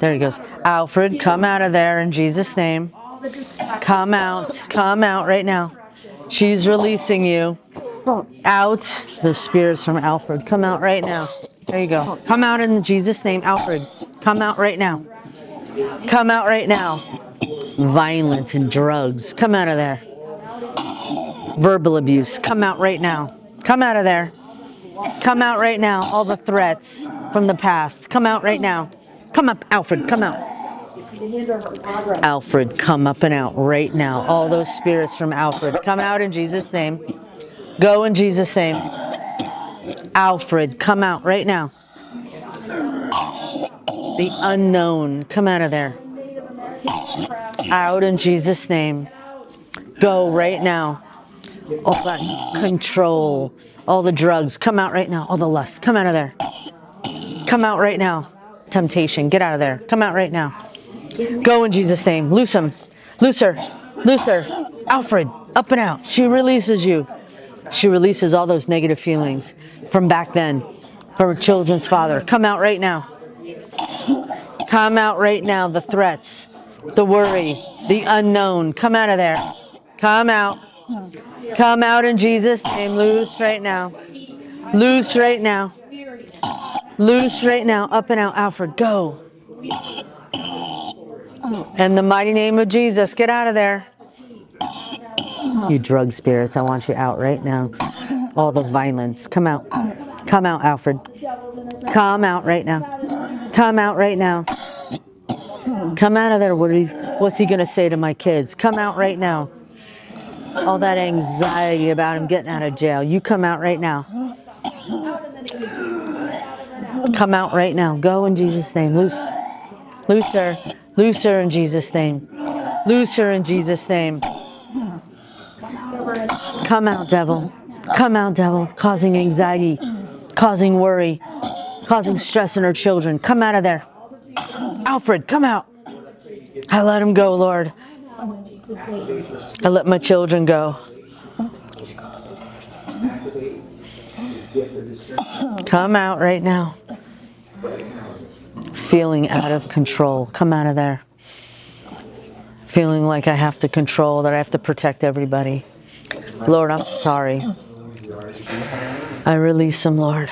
There he goes. Alfred, come out of there in Jesus' name. Come out right now. She's releasing you. Out, the spirits from Alfred. Come out right now. There you go. Come out in Jesus' name, Alfred. Come out right now. Come out right now. Violence and drugs. Come out of there. Verbal abuse. Come out right now. Come out of there. Come out right now. All the threats from the past. Come out right now. Come up, Alfred. Come out. Alfred, come up and out right now. All those spirits from Alfred. Come out in Jesus' name. Go in Jesus' name. Alfred, come out right now. The unknown, come out of there. Out in Jesus' name. Go right now. All that control, all the drugs, come out right now. All the lust, come out of there. Come out right now. Temptation, get out of there. Come out right now. Go in Jesus' name. Loose him. Loose her. Loose her. Alfred, up and out. She releases you. She releases all those negative feelings from back then, from her children's father. Come out right now. Come out right now. The threats, the worry, the unknown. Come out of there. Come out. Come out in Jesus' name. Loose right now. Loose right now. Loose right now. Up and out, Alfred. Go. In the mighty name of Jesus, get out of there. You drug spirits, I want you out right now. All the violence, come out. Come out, Alfred. Come out right now. Come out right now. Come out of there. What's he going to say to my kids? Come out right now. All that anxiety about him getting out of jail. You come out right now. Come out right now. Go in Jesus' name. Loose. Loose her. Loose her in Jesus' name. Loose her in Jesus' name. Come out, devil. Come out, devil. Causing anxiety, causing worry, causing stress in her children. Come out of there. Alfred, come out. I let him go, Lord. I let my children go. Come out right now. Feeling out of control. Come out of there. Feeling like I have to control, that I have to protect everybody. Lord, I'm sorry. I release them, Lord.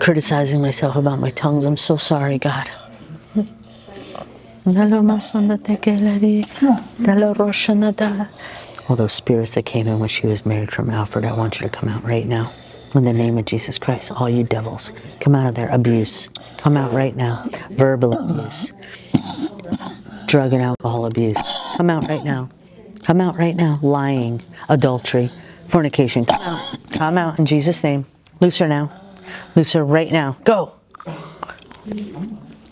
Criticizing myself about my tongues. I'm so sorry, God. All those spirits that came in when she was married from Alfred, I want you to come out right now. In the name of Jesus Christ, all you devils, come out of there. Abuse, come out right now. Verbal abuse, drug and alcohol abuse, come out right now. Come out right now. Lying, adultery, fornication. Come out. Come out in Jesus' name. Loose her now. Loose her right now. Go.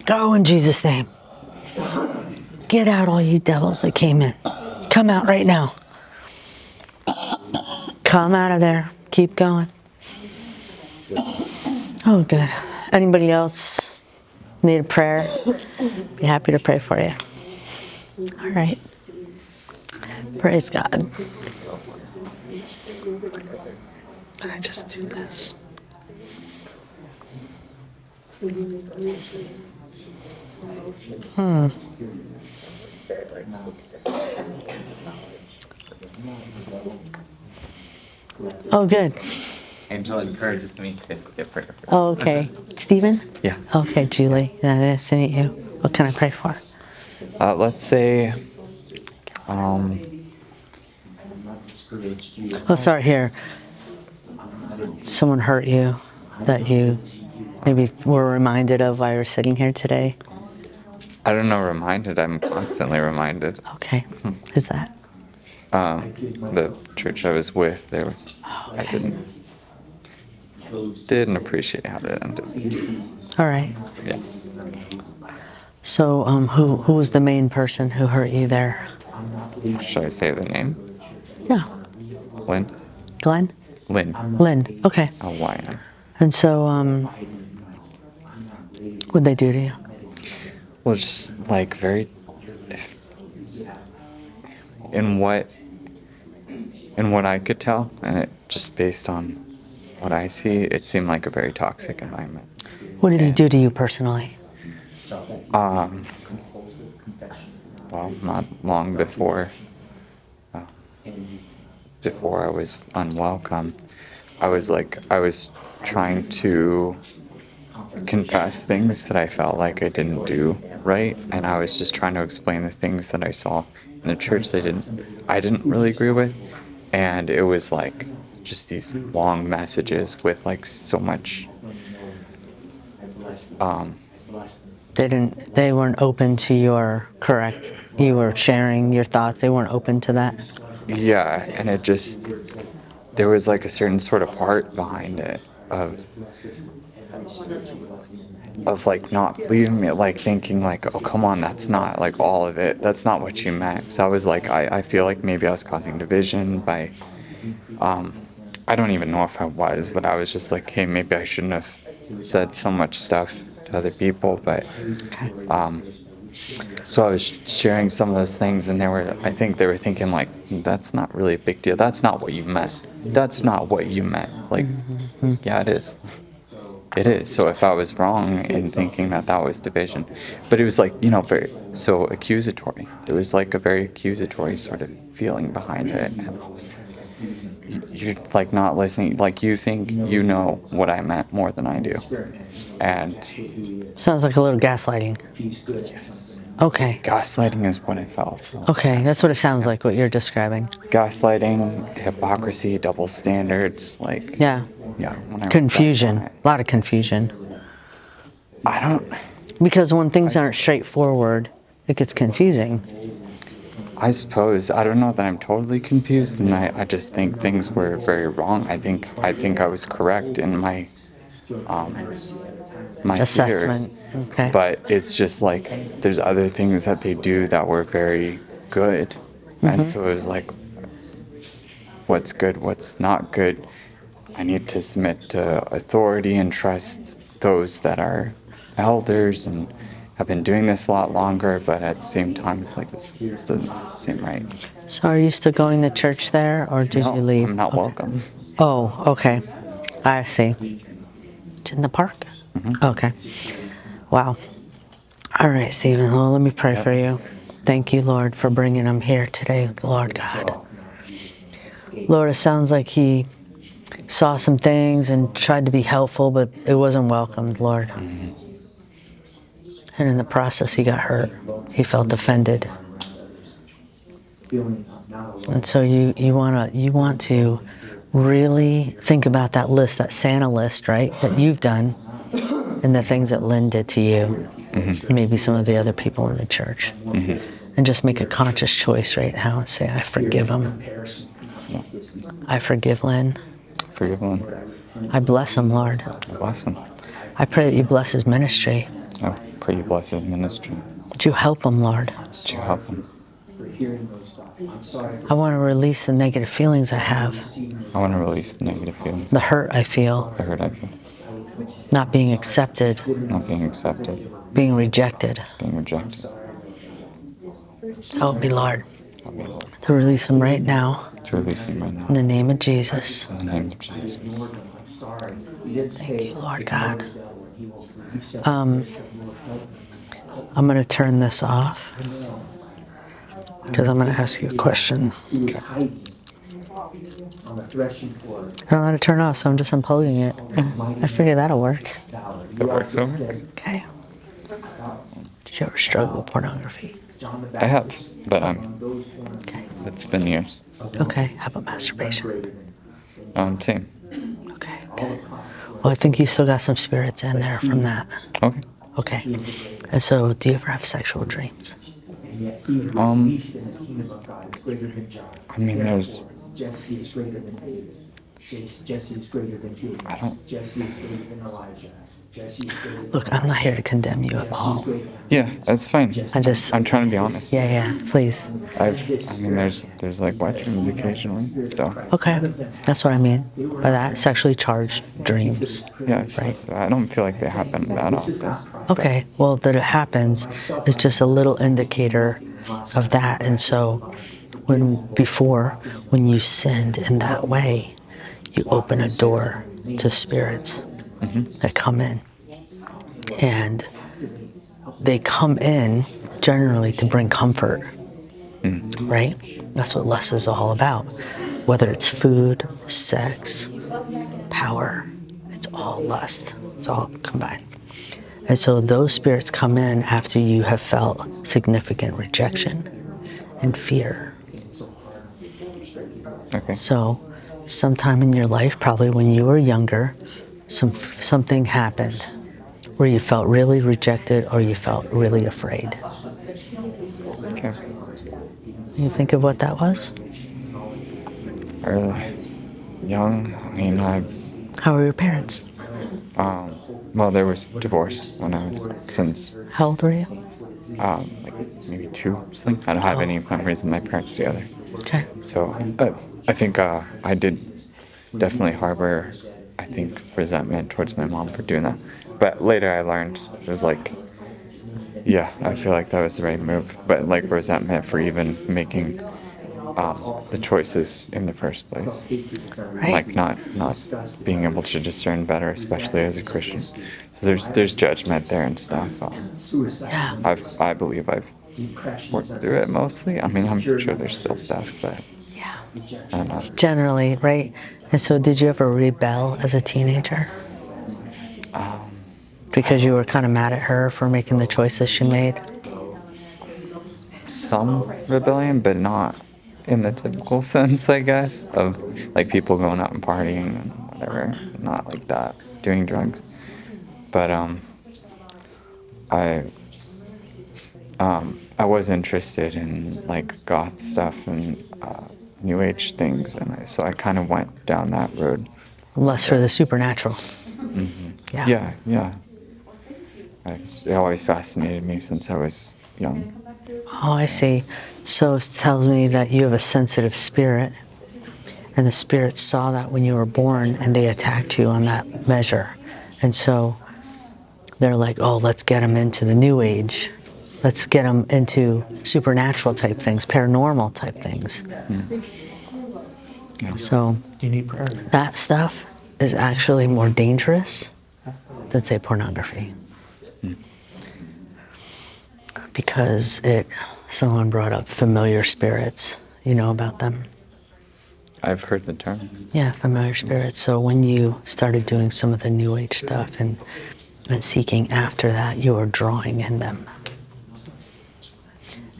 Go in Jesus' name. Get out all you devils that came in. Come out right now. Come out of there. Keep going. Oh, good. Anybody else need a prayer? Be happy to pray for you. All right. Praise God. I just do this. Oh, good. Angel encourages me to get prayer. Oh, okay. Stephen? Yeah. Okay, Julie. Nice to meet you. What can I pray for? Let's say... Let's start here. Someone hurt you that you maybe were reminded of while you're sitting here today? I don't know, reminded. I'm constantly reminded. Okay. Who's that? The church I was with. There was. Okay. I didn't appreciate how that ended. All right. Yeah. So, who was the main person who hurt you there? Should I say the name? Yeah. Lynn. Glenn? Lynn. Lynn. Okay. L-Y-N. And so, what'd they do to you? Well, just like very. In what I could tell, and it just based on what I see, it seemed like a very toxic environment. What did it do to you personally? Well, not long before I was unwelcome, I was trying to confess things that I felt like I didn't do right, and I was just trying to explain the things that I saw in the church that I didn't really agree with, and it was like just these long messages with like so much. They weren't open to your correct. You were sharing your thoughts. They weren't open to that. Yeah, and it just there was like a certain sort of heart behind it of like not believing me, like thinking like, oh, come on, that's not like all of it. That's not what you meant. So I was like, I feel like maybe I was causing division by, I don't even know if I was, but I was just like, hey, maybe I shouldn't have said so much stuff to other people. But, so I was sharing some of those things and I think they were thinking like, that's not really a big deal. That's not what you meant. That's not what you meant. Like, yeah, it is. It is. So if I was wrong in thinking that that was division, but it was like, you know, very, so accusatory. It was like a very accusatory sort of feeling behind it. And I was like, you're like not listening. Like you think you know what I meant more than I do. And sounds like a little gaslighting. Yes. Okay. Gaslighting is what it felt. Okay. That's what it sounds like, what you're describing. Gaslighting, hypocrisy, double standards, like. Yeah. Yeah, confusion, a lot of confusion. I don't... Because when things aren't straightforward, it gets confusing. I suppose. I don't know that I'm totally confused, and I just think things were very wrong. I think I was correct in my assessment. Fears, okay. But it's just like there's other things that they do that were very good. Mm-hmm. And so it was like, what's good, what's not good? I need to submit to authority and trust those that are elders and have been doing this a lot longer, but at the same time, it's like, this doesn't seem right. So are you still going to church there, or did you leave? I'm not welcome. Oh, okay. I see. It's in the park? Mm-hmm. Okay. Wow. All right, Stephen, well, let me pray for you. Thank you, Lord, for bringing him here today, Lord God. Lord, it sounds like he... saw some things and tried to be helpful, but it wasn't welcomed, Lord. And in the process, he got hurt. He felt offended. And so you want to really think about that list, that Santa list, right, that you've done, and the things that Lynn did to you, maybe some of the other people in the church, and just make a conscious choice right now and say, I forgive them. I forgive Lynn. I bless him, Lord. Bless him. I pray that you bless his ministry. I pray you bless his ministry. Would you help him, Lord? Would you help him? I want to release the negative feelings I have. I want to release the negative feelings. The hurt I feel. The hurt I feel. Not being accepted. Not being accepted. Being rejected. Being rejected. So help me, Lord, to release him right now. To release him right now. In the name of Jesus. In the name of Jesus. Thank you, Lord God. I'm going to turn this off because I'm going to ask you a question. Okay. I don't know how to turn off, so I'm just unplugging it. I figure that'll work. That works, okay. Did you ever struggle with pornography? I have, but okay. It's been years. Okay, how about masturbation? Same. Okay, good. Well, I think you still got some spirits in there from that. Okay. Okay. And so, do you ever have sexual dreams? I mean, there's... Jesse is greater than David. Jesse is greater than Jude. Jesse is greater than Elijah. Jesse is greater than... Look, I'm not here to condemn you at all. Yeah, that's fine. I'm trying to be honest. Yeah, yeah, please. There's like wet dreams occasionally, so. Okay, that's what I mean by that, sexually charged dreams. Yeah, right? So I don't feel like they happen that often. Okay, well, that it happens is just a little indicator of that, and so... When you sinned in that way, you open a door to spirits that come in. And they come in generally to bring comfort, right? That's what lust is all about. Whether it's food, sex, power, it's all lust. It's all combined. And so those spirits come in after you have felt significant rejection and fear. Okay. So, sometime in your life, probably when you were younger, something happened where you felt really rejected or you felt really afraid. Okay. Can you think of what that was? Early, young. I mean, How were your parents? Well, there was divorce when I was since. How old were you? Like maybe 2 or something. I don't have any memories of my parents together. Okay. So I think I did definitely harbor, I think, resentment towards my mom for doing that. But later I learned it was like, yeah, I feel like that was the right move. But like resentment for even making the choices in the first place, right. Like not being able to discern better, especially as a Christian. So there's judgment there and stuff. Yeah. I believe I've worked through it mostly. I mean, I'm sure there's still stuff, but yeah, I don't know. Generally, right? And so, did you ever rebel as a teenager? Because you were kind of mad at her for making the choices she made. Some rebellion, but not in the typical sense, I guess, of like people going out and partying and whatever. Not like that, doing drugs. But I was interested in like goth stuff and new age things, and so I kind of went down that road. Lust for the supernatural. Mm-hmm. Yeah. It always fascinated me since I was young. Oh, I see. So it tells me that you have a sensitive spirit, and the spirit saw that when you were born, and they attacked you on that measure. And so they're like, oh, let's get them into the new age. Let's get them into supernatural type things, paranormal type things. Yeah. So that stuff is actually more dangerous than, say, pornography. Because someone brought up familiar spirits. You know about them? I've heard the term. Yeah, familiar spirits. So when you started doing some of the new age stuff and seeking after that, you were drawing in them.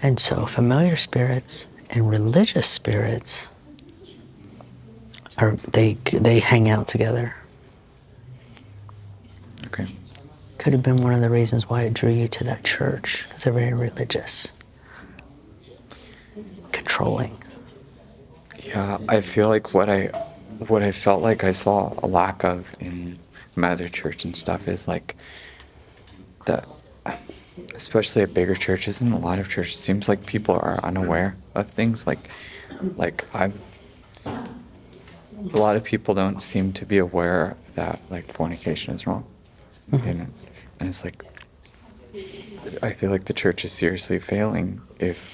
And so familiar spirits and religious spirits they hang out together. Okay. Could have been one of the reasons why it drew you to that church, because they're very religious, controlling. Yeah, I feel like what I felt like I saw a lack of in my other church and stuff is like that. Especially at bigger churches and a lot of churches, it seems like people are unaware of things. A lot of people don't seem to be aware that like fornication is wrong. Mm-hmm. And it's like, I feel like the church is seriously failing if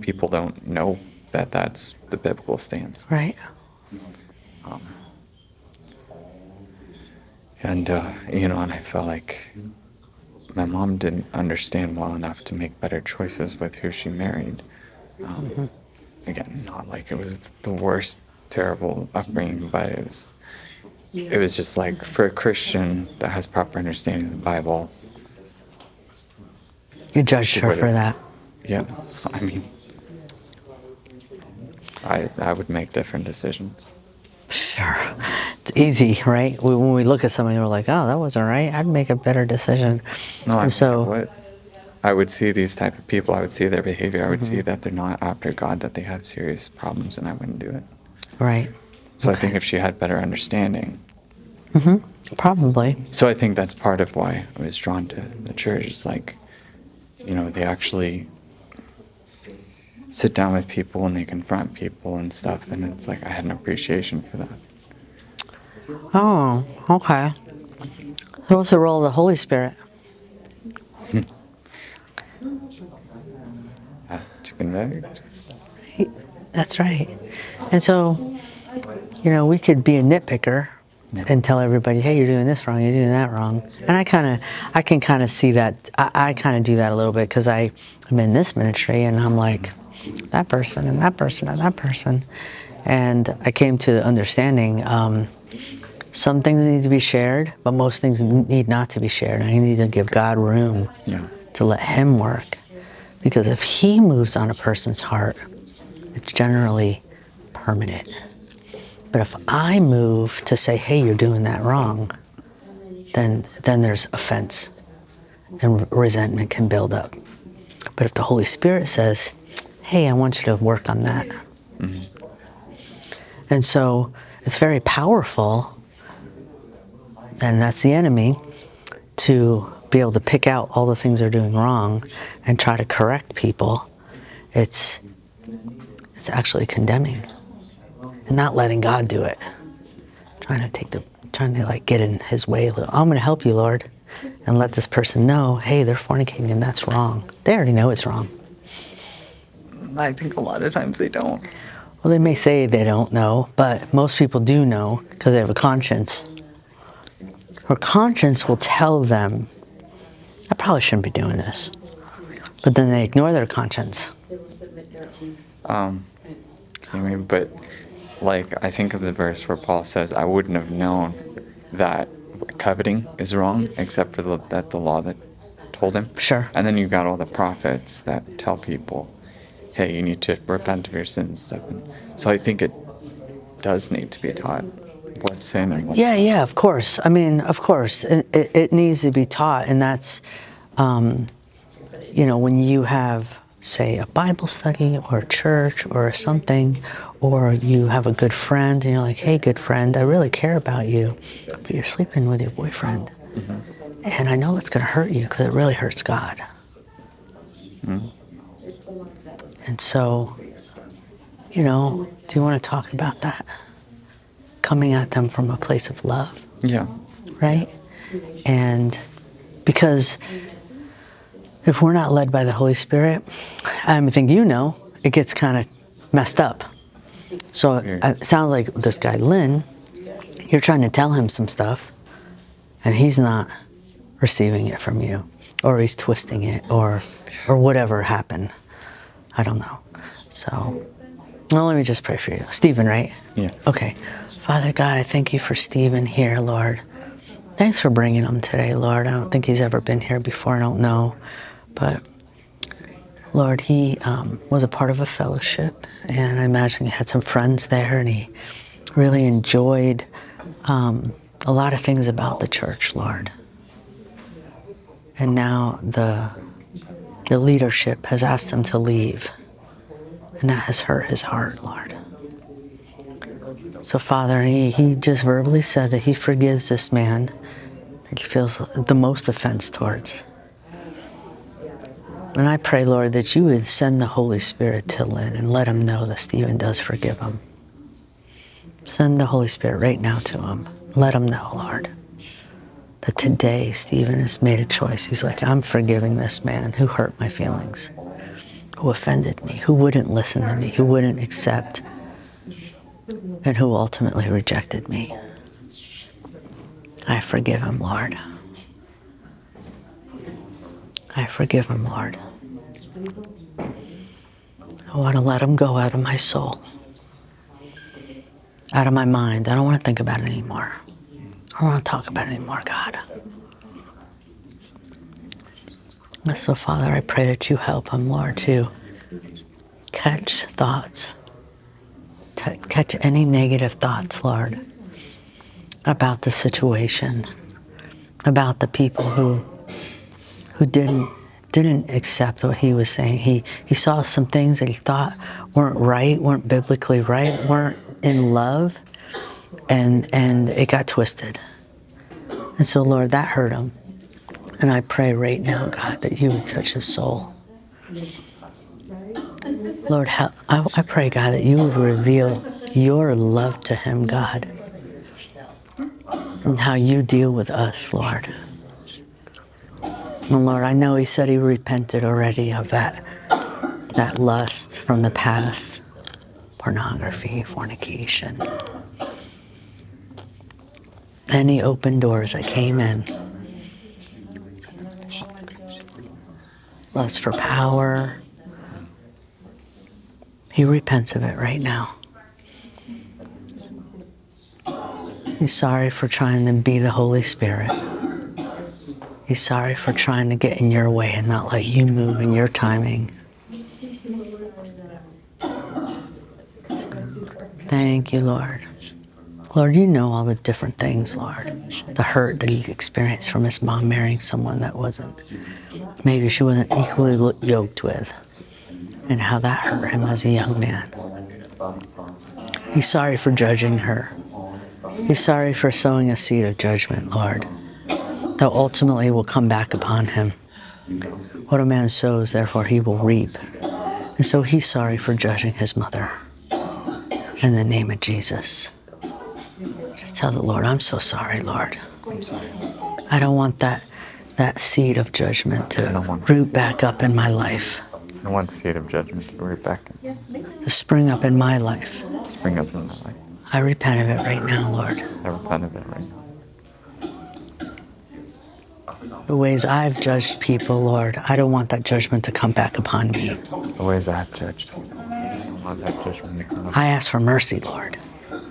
people don't know that that's the biblical stance. Right. And I felt like my mom didn't understand well enough to make better choices with who she married. Again, not like it was the worst, terrible upbringing, but it was just like, for a Christian that has proper understanding of the Bible, you judged her for that. Yeah, I mean, I would make different decisions. Sure. It's easy, right? When we look at something, we're like, oh, that wasn't right. I'd make a better decision. No, and so I would see these type of people. I would see their behavior. I would see that they're not after God, that they have serious problems, and I wouldn't do it. Right. So I think if she had better understanding. Probably. So I think that's part of why I was drawn to the church. It's like, they actually sit down with people and they confront people and stuff, and it's like I had an appreciation for that. Oh, okay. What's the role of the Holy Spirit? To convict. That's right. And so, we could be a nitpicker and tell everybody, hey, you're doing this wrong, you're doing that wrong. And I can kind of see that. I kind of do that a little bit because I'm in this ministry and I'm like, that person and that person and that person. And I came to the understanding some things need to be shared, but most things need not to be shared. I need to give God room to let Him work, because if He moves on a person's heart, it's generally permanent. But if I move to say, hey, you're doing that wrong, then there's offense and resentment can build up. But if the Holy Spirit says, hey, I want you to work on that. And so it's very powerful, and that's the enemy, to be able to pick out all the things they're doing wrong and try to correct people. It's actually condemning and not letting God do it. Trying to get in His way a little. I'm going to help you, Lord, and let this person know, hey, they're fornicating and that's wrong. They already know it's wrong. I think a lot of times they don't. Well, they may say they don't know, but most people do know because they have a conscience. Her conscience will tell them, I probably shouldn't be doing this. But then they ignore their conscience. I think of the verse where Paul says, I wouldn't have known that coveting is wrong except for the law that told him. Sure. And then you've got all the prophets that tell people, hey, you need to repent of your sins and stuff. So I think it does need to be taught what's sin and what's not. Yeah, of course. I mean, of course, it needs to be taught, and that's, when you have, say, a Bible study or a church or something, or you have a good friend, and you're like, hey, good friend, I really care about you, but you're sleeping with your boyfriend, and I know it's going to hurt you because it really hurts God. And so, do you want to talk about that? Coming at them from a place of love. Yeah. Right? And because if we're not led by the Holy Spirit, I think it gets kind of messed up. So it sounds like this guy, Lynn, you're trying to tell him some stuff, and he's not receiving it from you, or he's twisting it, or whatever happened. I don't know. So, well, let me just pray for you. Stephen, right? Yeah. Okay. Father God, I thank you for Stephen here, Lord. Thanks for bringing him today, Lord. I don't think he's ever been here before. I don't know. But, Lord, he was a part of a fellowship, and I imagine he had some friends there, and he really enjoyed a lot of things about the church, Lord. And now the leadership has asked him to leave, and that has hurt his heart, Lord. So, Father, he just verbally said that he forgives this man that he feels the most offense towards. And I pray, Lord, that you would send the Holy Spirit to Lynn and let him know that Stephen does forgive him. Send the Holy Spirit right now to him. Let him know, Lord, that today Stephen has made a choice. He's like, I'm forgiving this man who hurt my feelings. who offended me, who wouldn't listen to me, who wouldn't accept, and who ultimately rejected me. I forgive him, Lord. I forgive him, Lord. I want to let him go out of my soul, out of my mind. I don't want to think about it anymore. I don't want to talk about it anymore, God. And so, Father, I pray that you help him, Lord, to catch thoughts, to catch any negative thoughts, Lord, about the situation, about the people who didn't accept what he was saying. He saw some things that he thought weren't right, weren't biblically right, weren't in love, and it got twisted. And so, Lord, that hurt him. And I pray right now, God, that you would touch his soul. Lord, I pray, God, that you would reveal your love to him, God, and how you deal with us, Lord. And Lord, I know he said he repented already of that lust from the past, pornography, fornication. Any open doors that came in. Lust for power. He repents of it right now. He's sorry for trying to be the Holy Spirit. He's sorry for trying to get in your way and not let you move in your timing. Thank you, Lord. Lord, you know all the different things, Lord. The hurt that he experienced from his mom marrying someone that wasn't, maybe she wasn't equally yoked with, and how that hurt him as a young man. He's sorry for judging her. He's sorry for sowing a seed of judgment, Lord, that ultimately will come back upon him. What a man sows, therefore he will reap. And so he's sorry for judging his mother. In the name of Jesus. Just tell the Lord, I'm so sorry, Lord. I don't want that seed of judgment to root back up in my life. I don't want the seed of judgment to root back in. To spring up in my life. Spring up in my life. I repent of it right now, Lord. I repent of it right now. The ways I've judged people, Lord, I don't want that judgment to come back upon me. The ways I've judged people, I don't want that judgment to come upon me. I ask for mercy, Lord.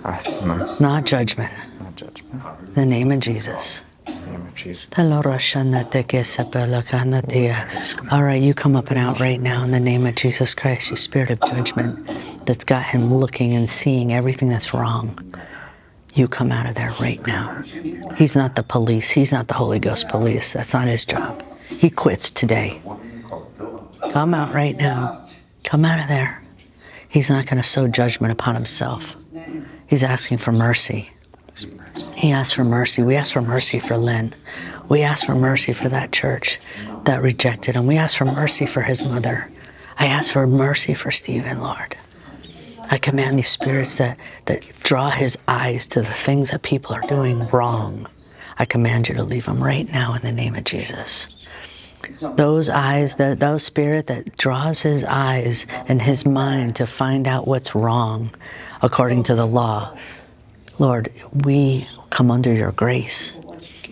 I ask for mercy. Not judgment. Not judgment. In the name of Jesus. In the name of Jesus. All right, you come up and out right now in the name of Jesus Christ, you spirit of judgment that's got him looking and seeing everything that's wrong. You come out of there right now. He's not the police. He's not the Holy Ghost police. That's not his job. He quits today. Come out right now. Come out of there. He's not going to sow judgment upon himself. He's asking for mercy. He asked for mercy. We asked for mercy for Lynn. We asked for mercy for that church that rejected him. We asked for mercy for his mother. I asked for mercy for Stephen, Lord. I command these spirits that draw his eyes to the things that people are doing wrong. I command you to leave them right now in the name of Jesus. Those eyes, that spirit that draws his eyes and his mind to find out what's wrong according to the law. Lord, we come under your grace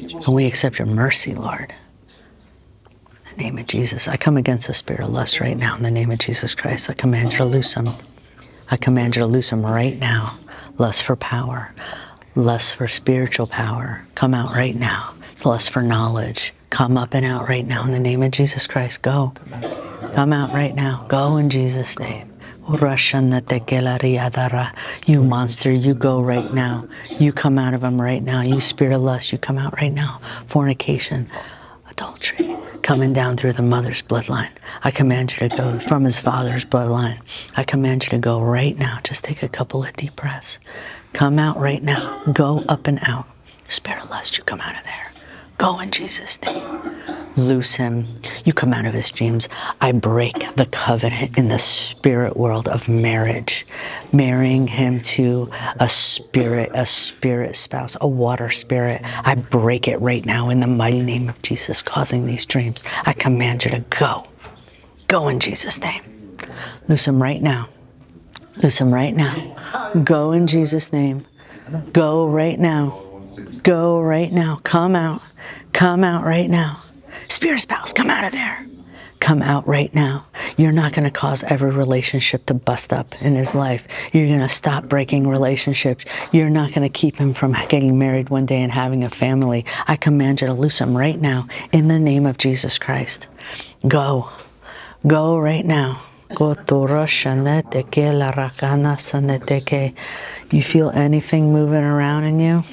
and we accept your mercy, Lord. In the name of Jesus, I come against the spirit of lust right now in the name of Jesus Christ. I command you to loose him. I command you to loose him right now. Lust for power. Lust for spiritual power. Come out right now. Lust for knowledge. Come up and out right now in the name of Jesus Christ. Go. Come out right now. Go in Jesus' name. You monster, you go right now. You come out of him right now. You spirit of lust, you come out right now. Fornication. Adultery. Coming down through the mother's bloodline. I command you to go from his father's bloodline. I command you to go right now. Just take a couple of deep breaths. Come out right now. Go up and out. Spirit of lust, you come out of there. Go in Jesus' name. Loose him. You come out of his dreams. I break the covenant in the spirit world of marriage. Marrying him to a spirit spouse, a water spirit. I break it right now in the mighty name of Jesus causing these dreams. I command you to go. Go in Jesus' name. Loose him right now. Loose him right now. Go in Jesus' name. Go right now. Go right now. Come out. Come out right now. Spirit spouse, come out of there. Come out right now. You're not going to cause every relationship to bust up in his life. You're going to stop breaking relationships. You're not going to keep him from getting married one day and having a family. I command you to loose him right now in the name of Jesus Christ. Go. Go right now. You feel anything moving around in you?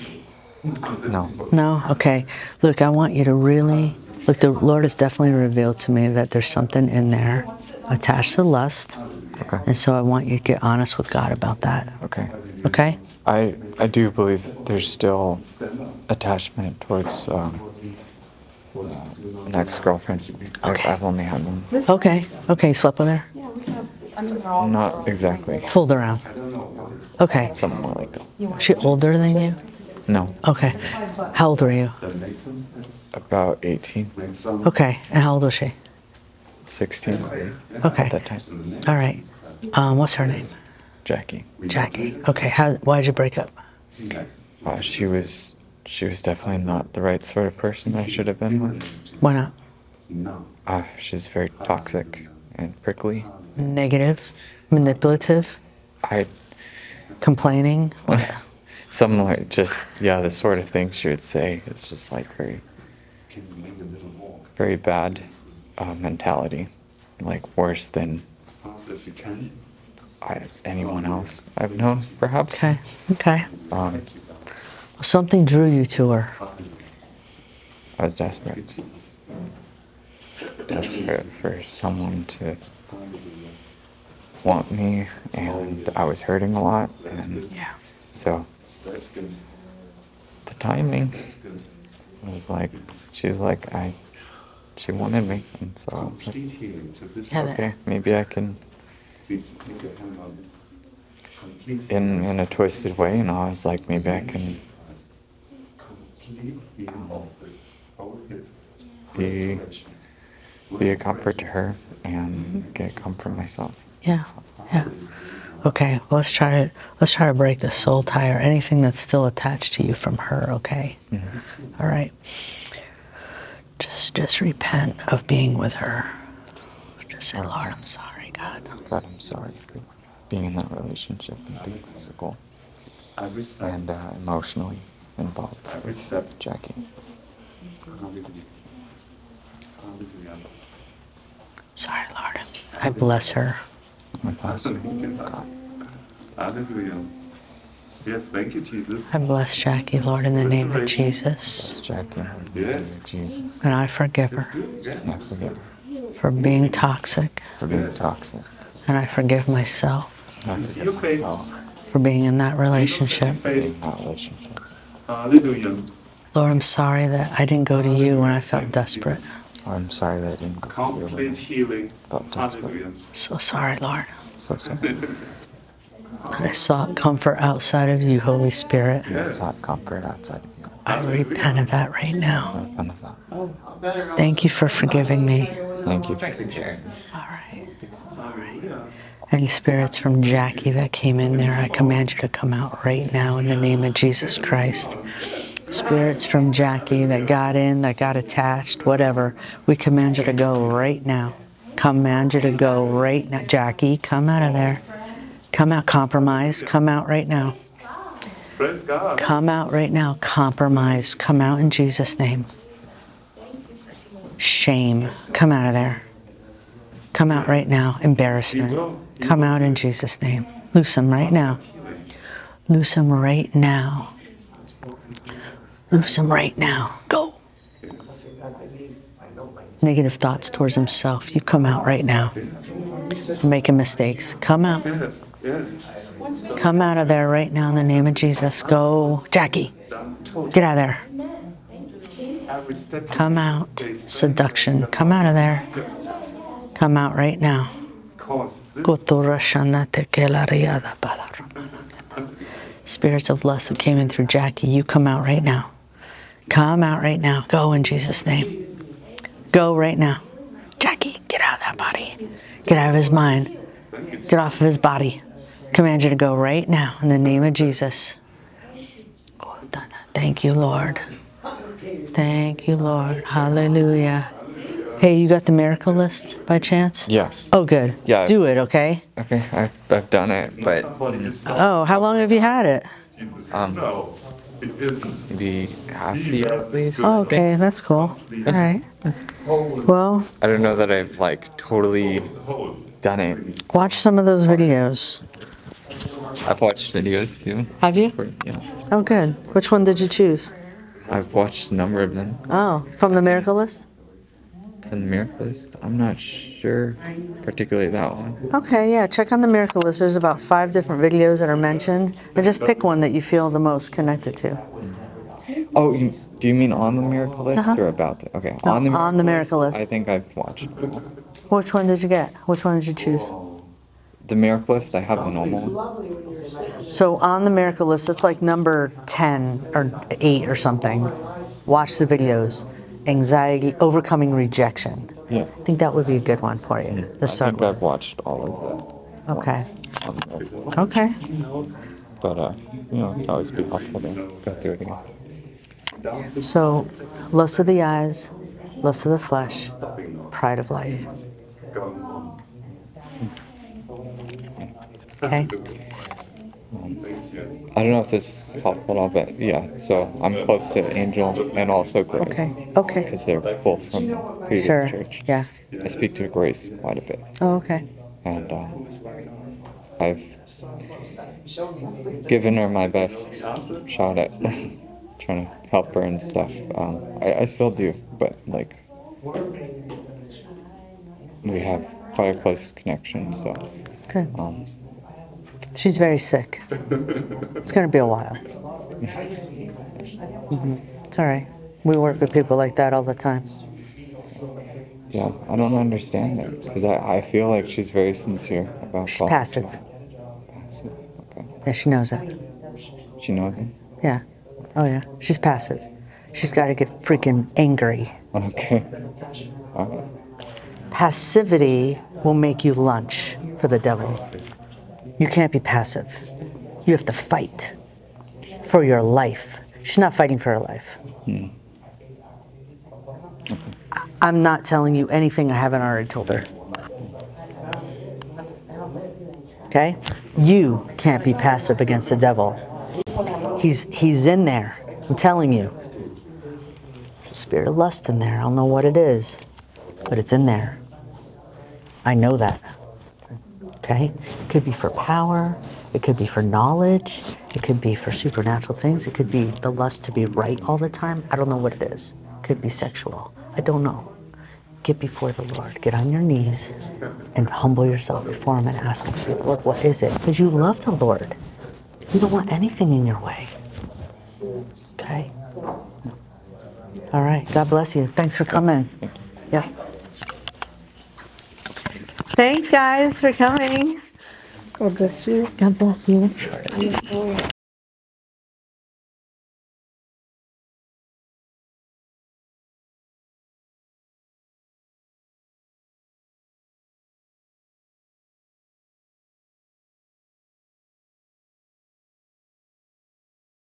No. No? Okay. Look, I want you to really... Look, the Lord has definitely revealed to me that there's something in there attached to lust. Okay. And so I want you to get honest with God about that. Okay. Okay? I do believe there's still attachment towards an ex-girlfriend. Okay. Like, I've only had one. Okay. Okay, you slept with her? Yeah, we have, I mean, they're all... Not exactly. Fooled around. Okay. Something more like that. Is she older than you? No. Okay. How old were you? About 18. Okay. And how old was she? 16. Okay. At that time. All right. What's her name? Jackie. Jackie. Okay. Why did you break up? She was definitely not the right sort of person I should have been with. Why not? She's very toxic and prickly. Negative, manipulative. Complaining. Some like just, yeah, the sort of things she would say. It's just like very bad mentality, like worse than anyone else I've known, perhaps. Okay, okay. Something drew you to her. I was desperate. Desperate for someone to want me, and I was hurting a lot. And yeah. So... That's good. The timing. That's good. It was like, she's like, she wanted me, and so I was like, okay, maybe I can, in a twisted way, and I was like, maybe I can be a comfort to her and get comfort myself. Yeah, so, yeah. Okay, well, let's try to break the soul tie or anything that's still attached to you from her, okay? Mm-hmm. All right. Just repent of being with her. Just say, Lord, I'm sorry, God. God, I'm sorry for being in that relationship and being physical and emotionally involved with Jackie. Sorry, Lord. I bless her. My pastor. Hallelujah. Yes, thank you, Jesus. I bless Jackie, Lord, in the name of Jesus. Jackie, yes. Jesus. And I forgive her. I forgive her for being toxic. For being toxic. And I forgive myself. I forgive myself for being in that relationship. Hallelujah. Lord, I'm sorry that I didn't go to you when I felt desperate. I'm sorry that I didn't go through. Complete healing. So sorry, Lord. So sorry. And I sought comfort outside of you, Holy Spirit. Yes. I sought comfort outside of you. I repent of that right now. I repent of that. Thank you for forgiving me. Thank you. All right. All right. Any spirits from Jackie that came in there, I command you to come out right now in the name of Jesus Christ. Spirits from Jackie that got in, that got attached, whatever, we command you to go right now. Command you to go right now. Jackie, come out of there. Come out, compromise. Come out right now. Come out right now, compromise. Come out in Jesus' name. Shame, come out of there. Come out right now, embarrassment. Come out in Jesus' name. Loose him right now. Loose him right now. Loose him right now. Go. Negative thoughts towards himself. You come out right now. You're making mistakes. Come out. Come out of there right now in the name of Jesus. Go. Jackie, get out of there. Come out. Seduction. Come out of there. Come out right now. Spirits of lust that came in through Jackie, you come out right now. Come out right now. Go in Jesus' name. Go right now. Jackie, get out of that body. Get out of his mind. Get off of his body. Command you to go right now in the name of Jesus. Thank you, Lord. Thank you, Lord. Hallelujah. Hey, you got the miracle list by chance? Yes. Oh, good. Yeah. Do it, okay? Okay, I've done it, but... Oh, how long have you had it? Maybe half the year at least. Oh, okay, that's cool. All right. Well... I don't know that I've, like, totally done it. Watch some of those videos. I've watched videos, too. Have you? Yeah. Oh, good. Which one did you choose? I've watched a number of them. Oh, from the Miracle List? From the Miracle List? I'm not sure particularly that one. Okay, yeah, check on the Miracle List. There's about 5 different videos that are mentioned. And just pick one that you feel the most connected to. Oh, do you mean on the Miracle List or about the... Okay, no, on the Miracle List. I think I've watched them. Which one did you get? Which one did you choose? The Miracle List, I have the normal. So on the Miracle List, it's like number 10 or 8 or something. Watch the videos. Anxiety, overcoming rejection. Yeah. I think that would be a good one for you. The I think I've watched all of them. Okay. Okay. But, you know, it'd always be helpful to go through it again. So, lust of the eyes, lust of the flesh, pride of life. Okay. I don't know if this is helpful at all, but yeah, so I'm close to Angel and also Grace. Okay, okay. Because they're both from the previous church. Yeah. I speak to Grace quite a bit. Oh, okay. And I've given her my best shot at trying to help her and stuff. I still do, but like, we have quite a close connection, so. Okay. She's very sick. It's going to be a while. Mm-hmm. It's all right. We work with people like that all the time. Yeah, I don't understand it because I feel like she's very sincere about. She's passive. Passive. Okay. Yeah, she knows it. She knows it. Yeah. Oh yeah. She's passive. She's got to get freaking angry. Okay. All right. Passivity will make you lunch for the devil. You can't be passive. You have to fight for your life. She's not fighting for her life. Hmm. Okay. I'm not telling you anything I haven't already told her. Okay? You can't be passive against the devil. He's in there. I'm telling you. There's a spirit of lust in there. I don't know what it is, but it's in there. I know that. Okay? It could be for power, it could be for knowledge, it could be for supernatural things, it could be the lust to be right all the time. I don't know what it is. It could be sexual. I don't know. Get before the Lord. Get on your knees and humble yourself before Him and ask Him, say, Lord, what is it? Because you love the Lord. You don't want anything in your way. Okay? All right. God bless you. Thanks for coming. Yeah. Thanks, guys, for coming. God bless you. God bless you.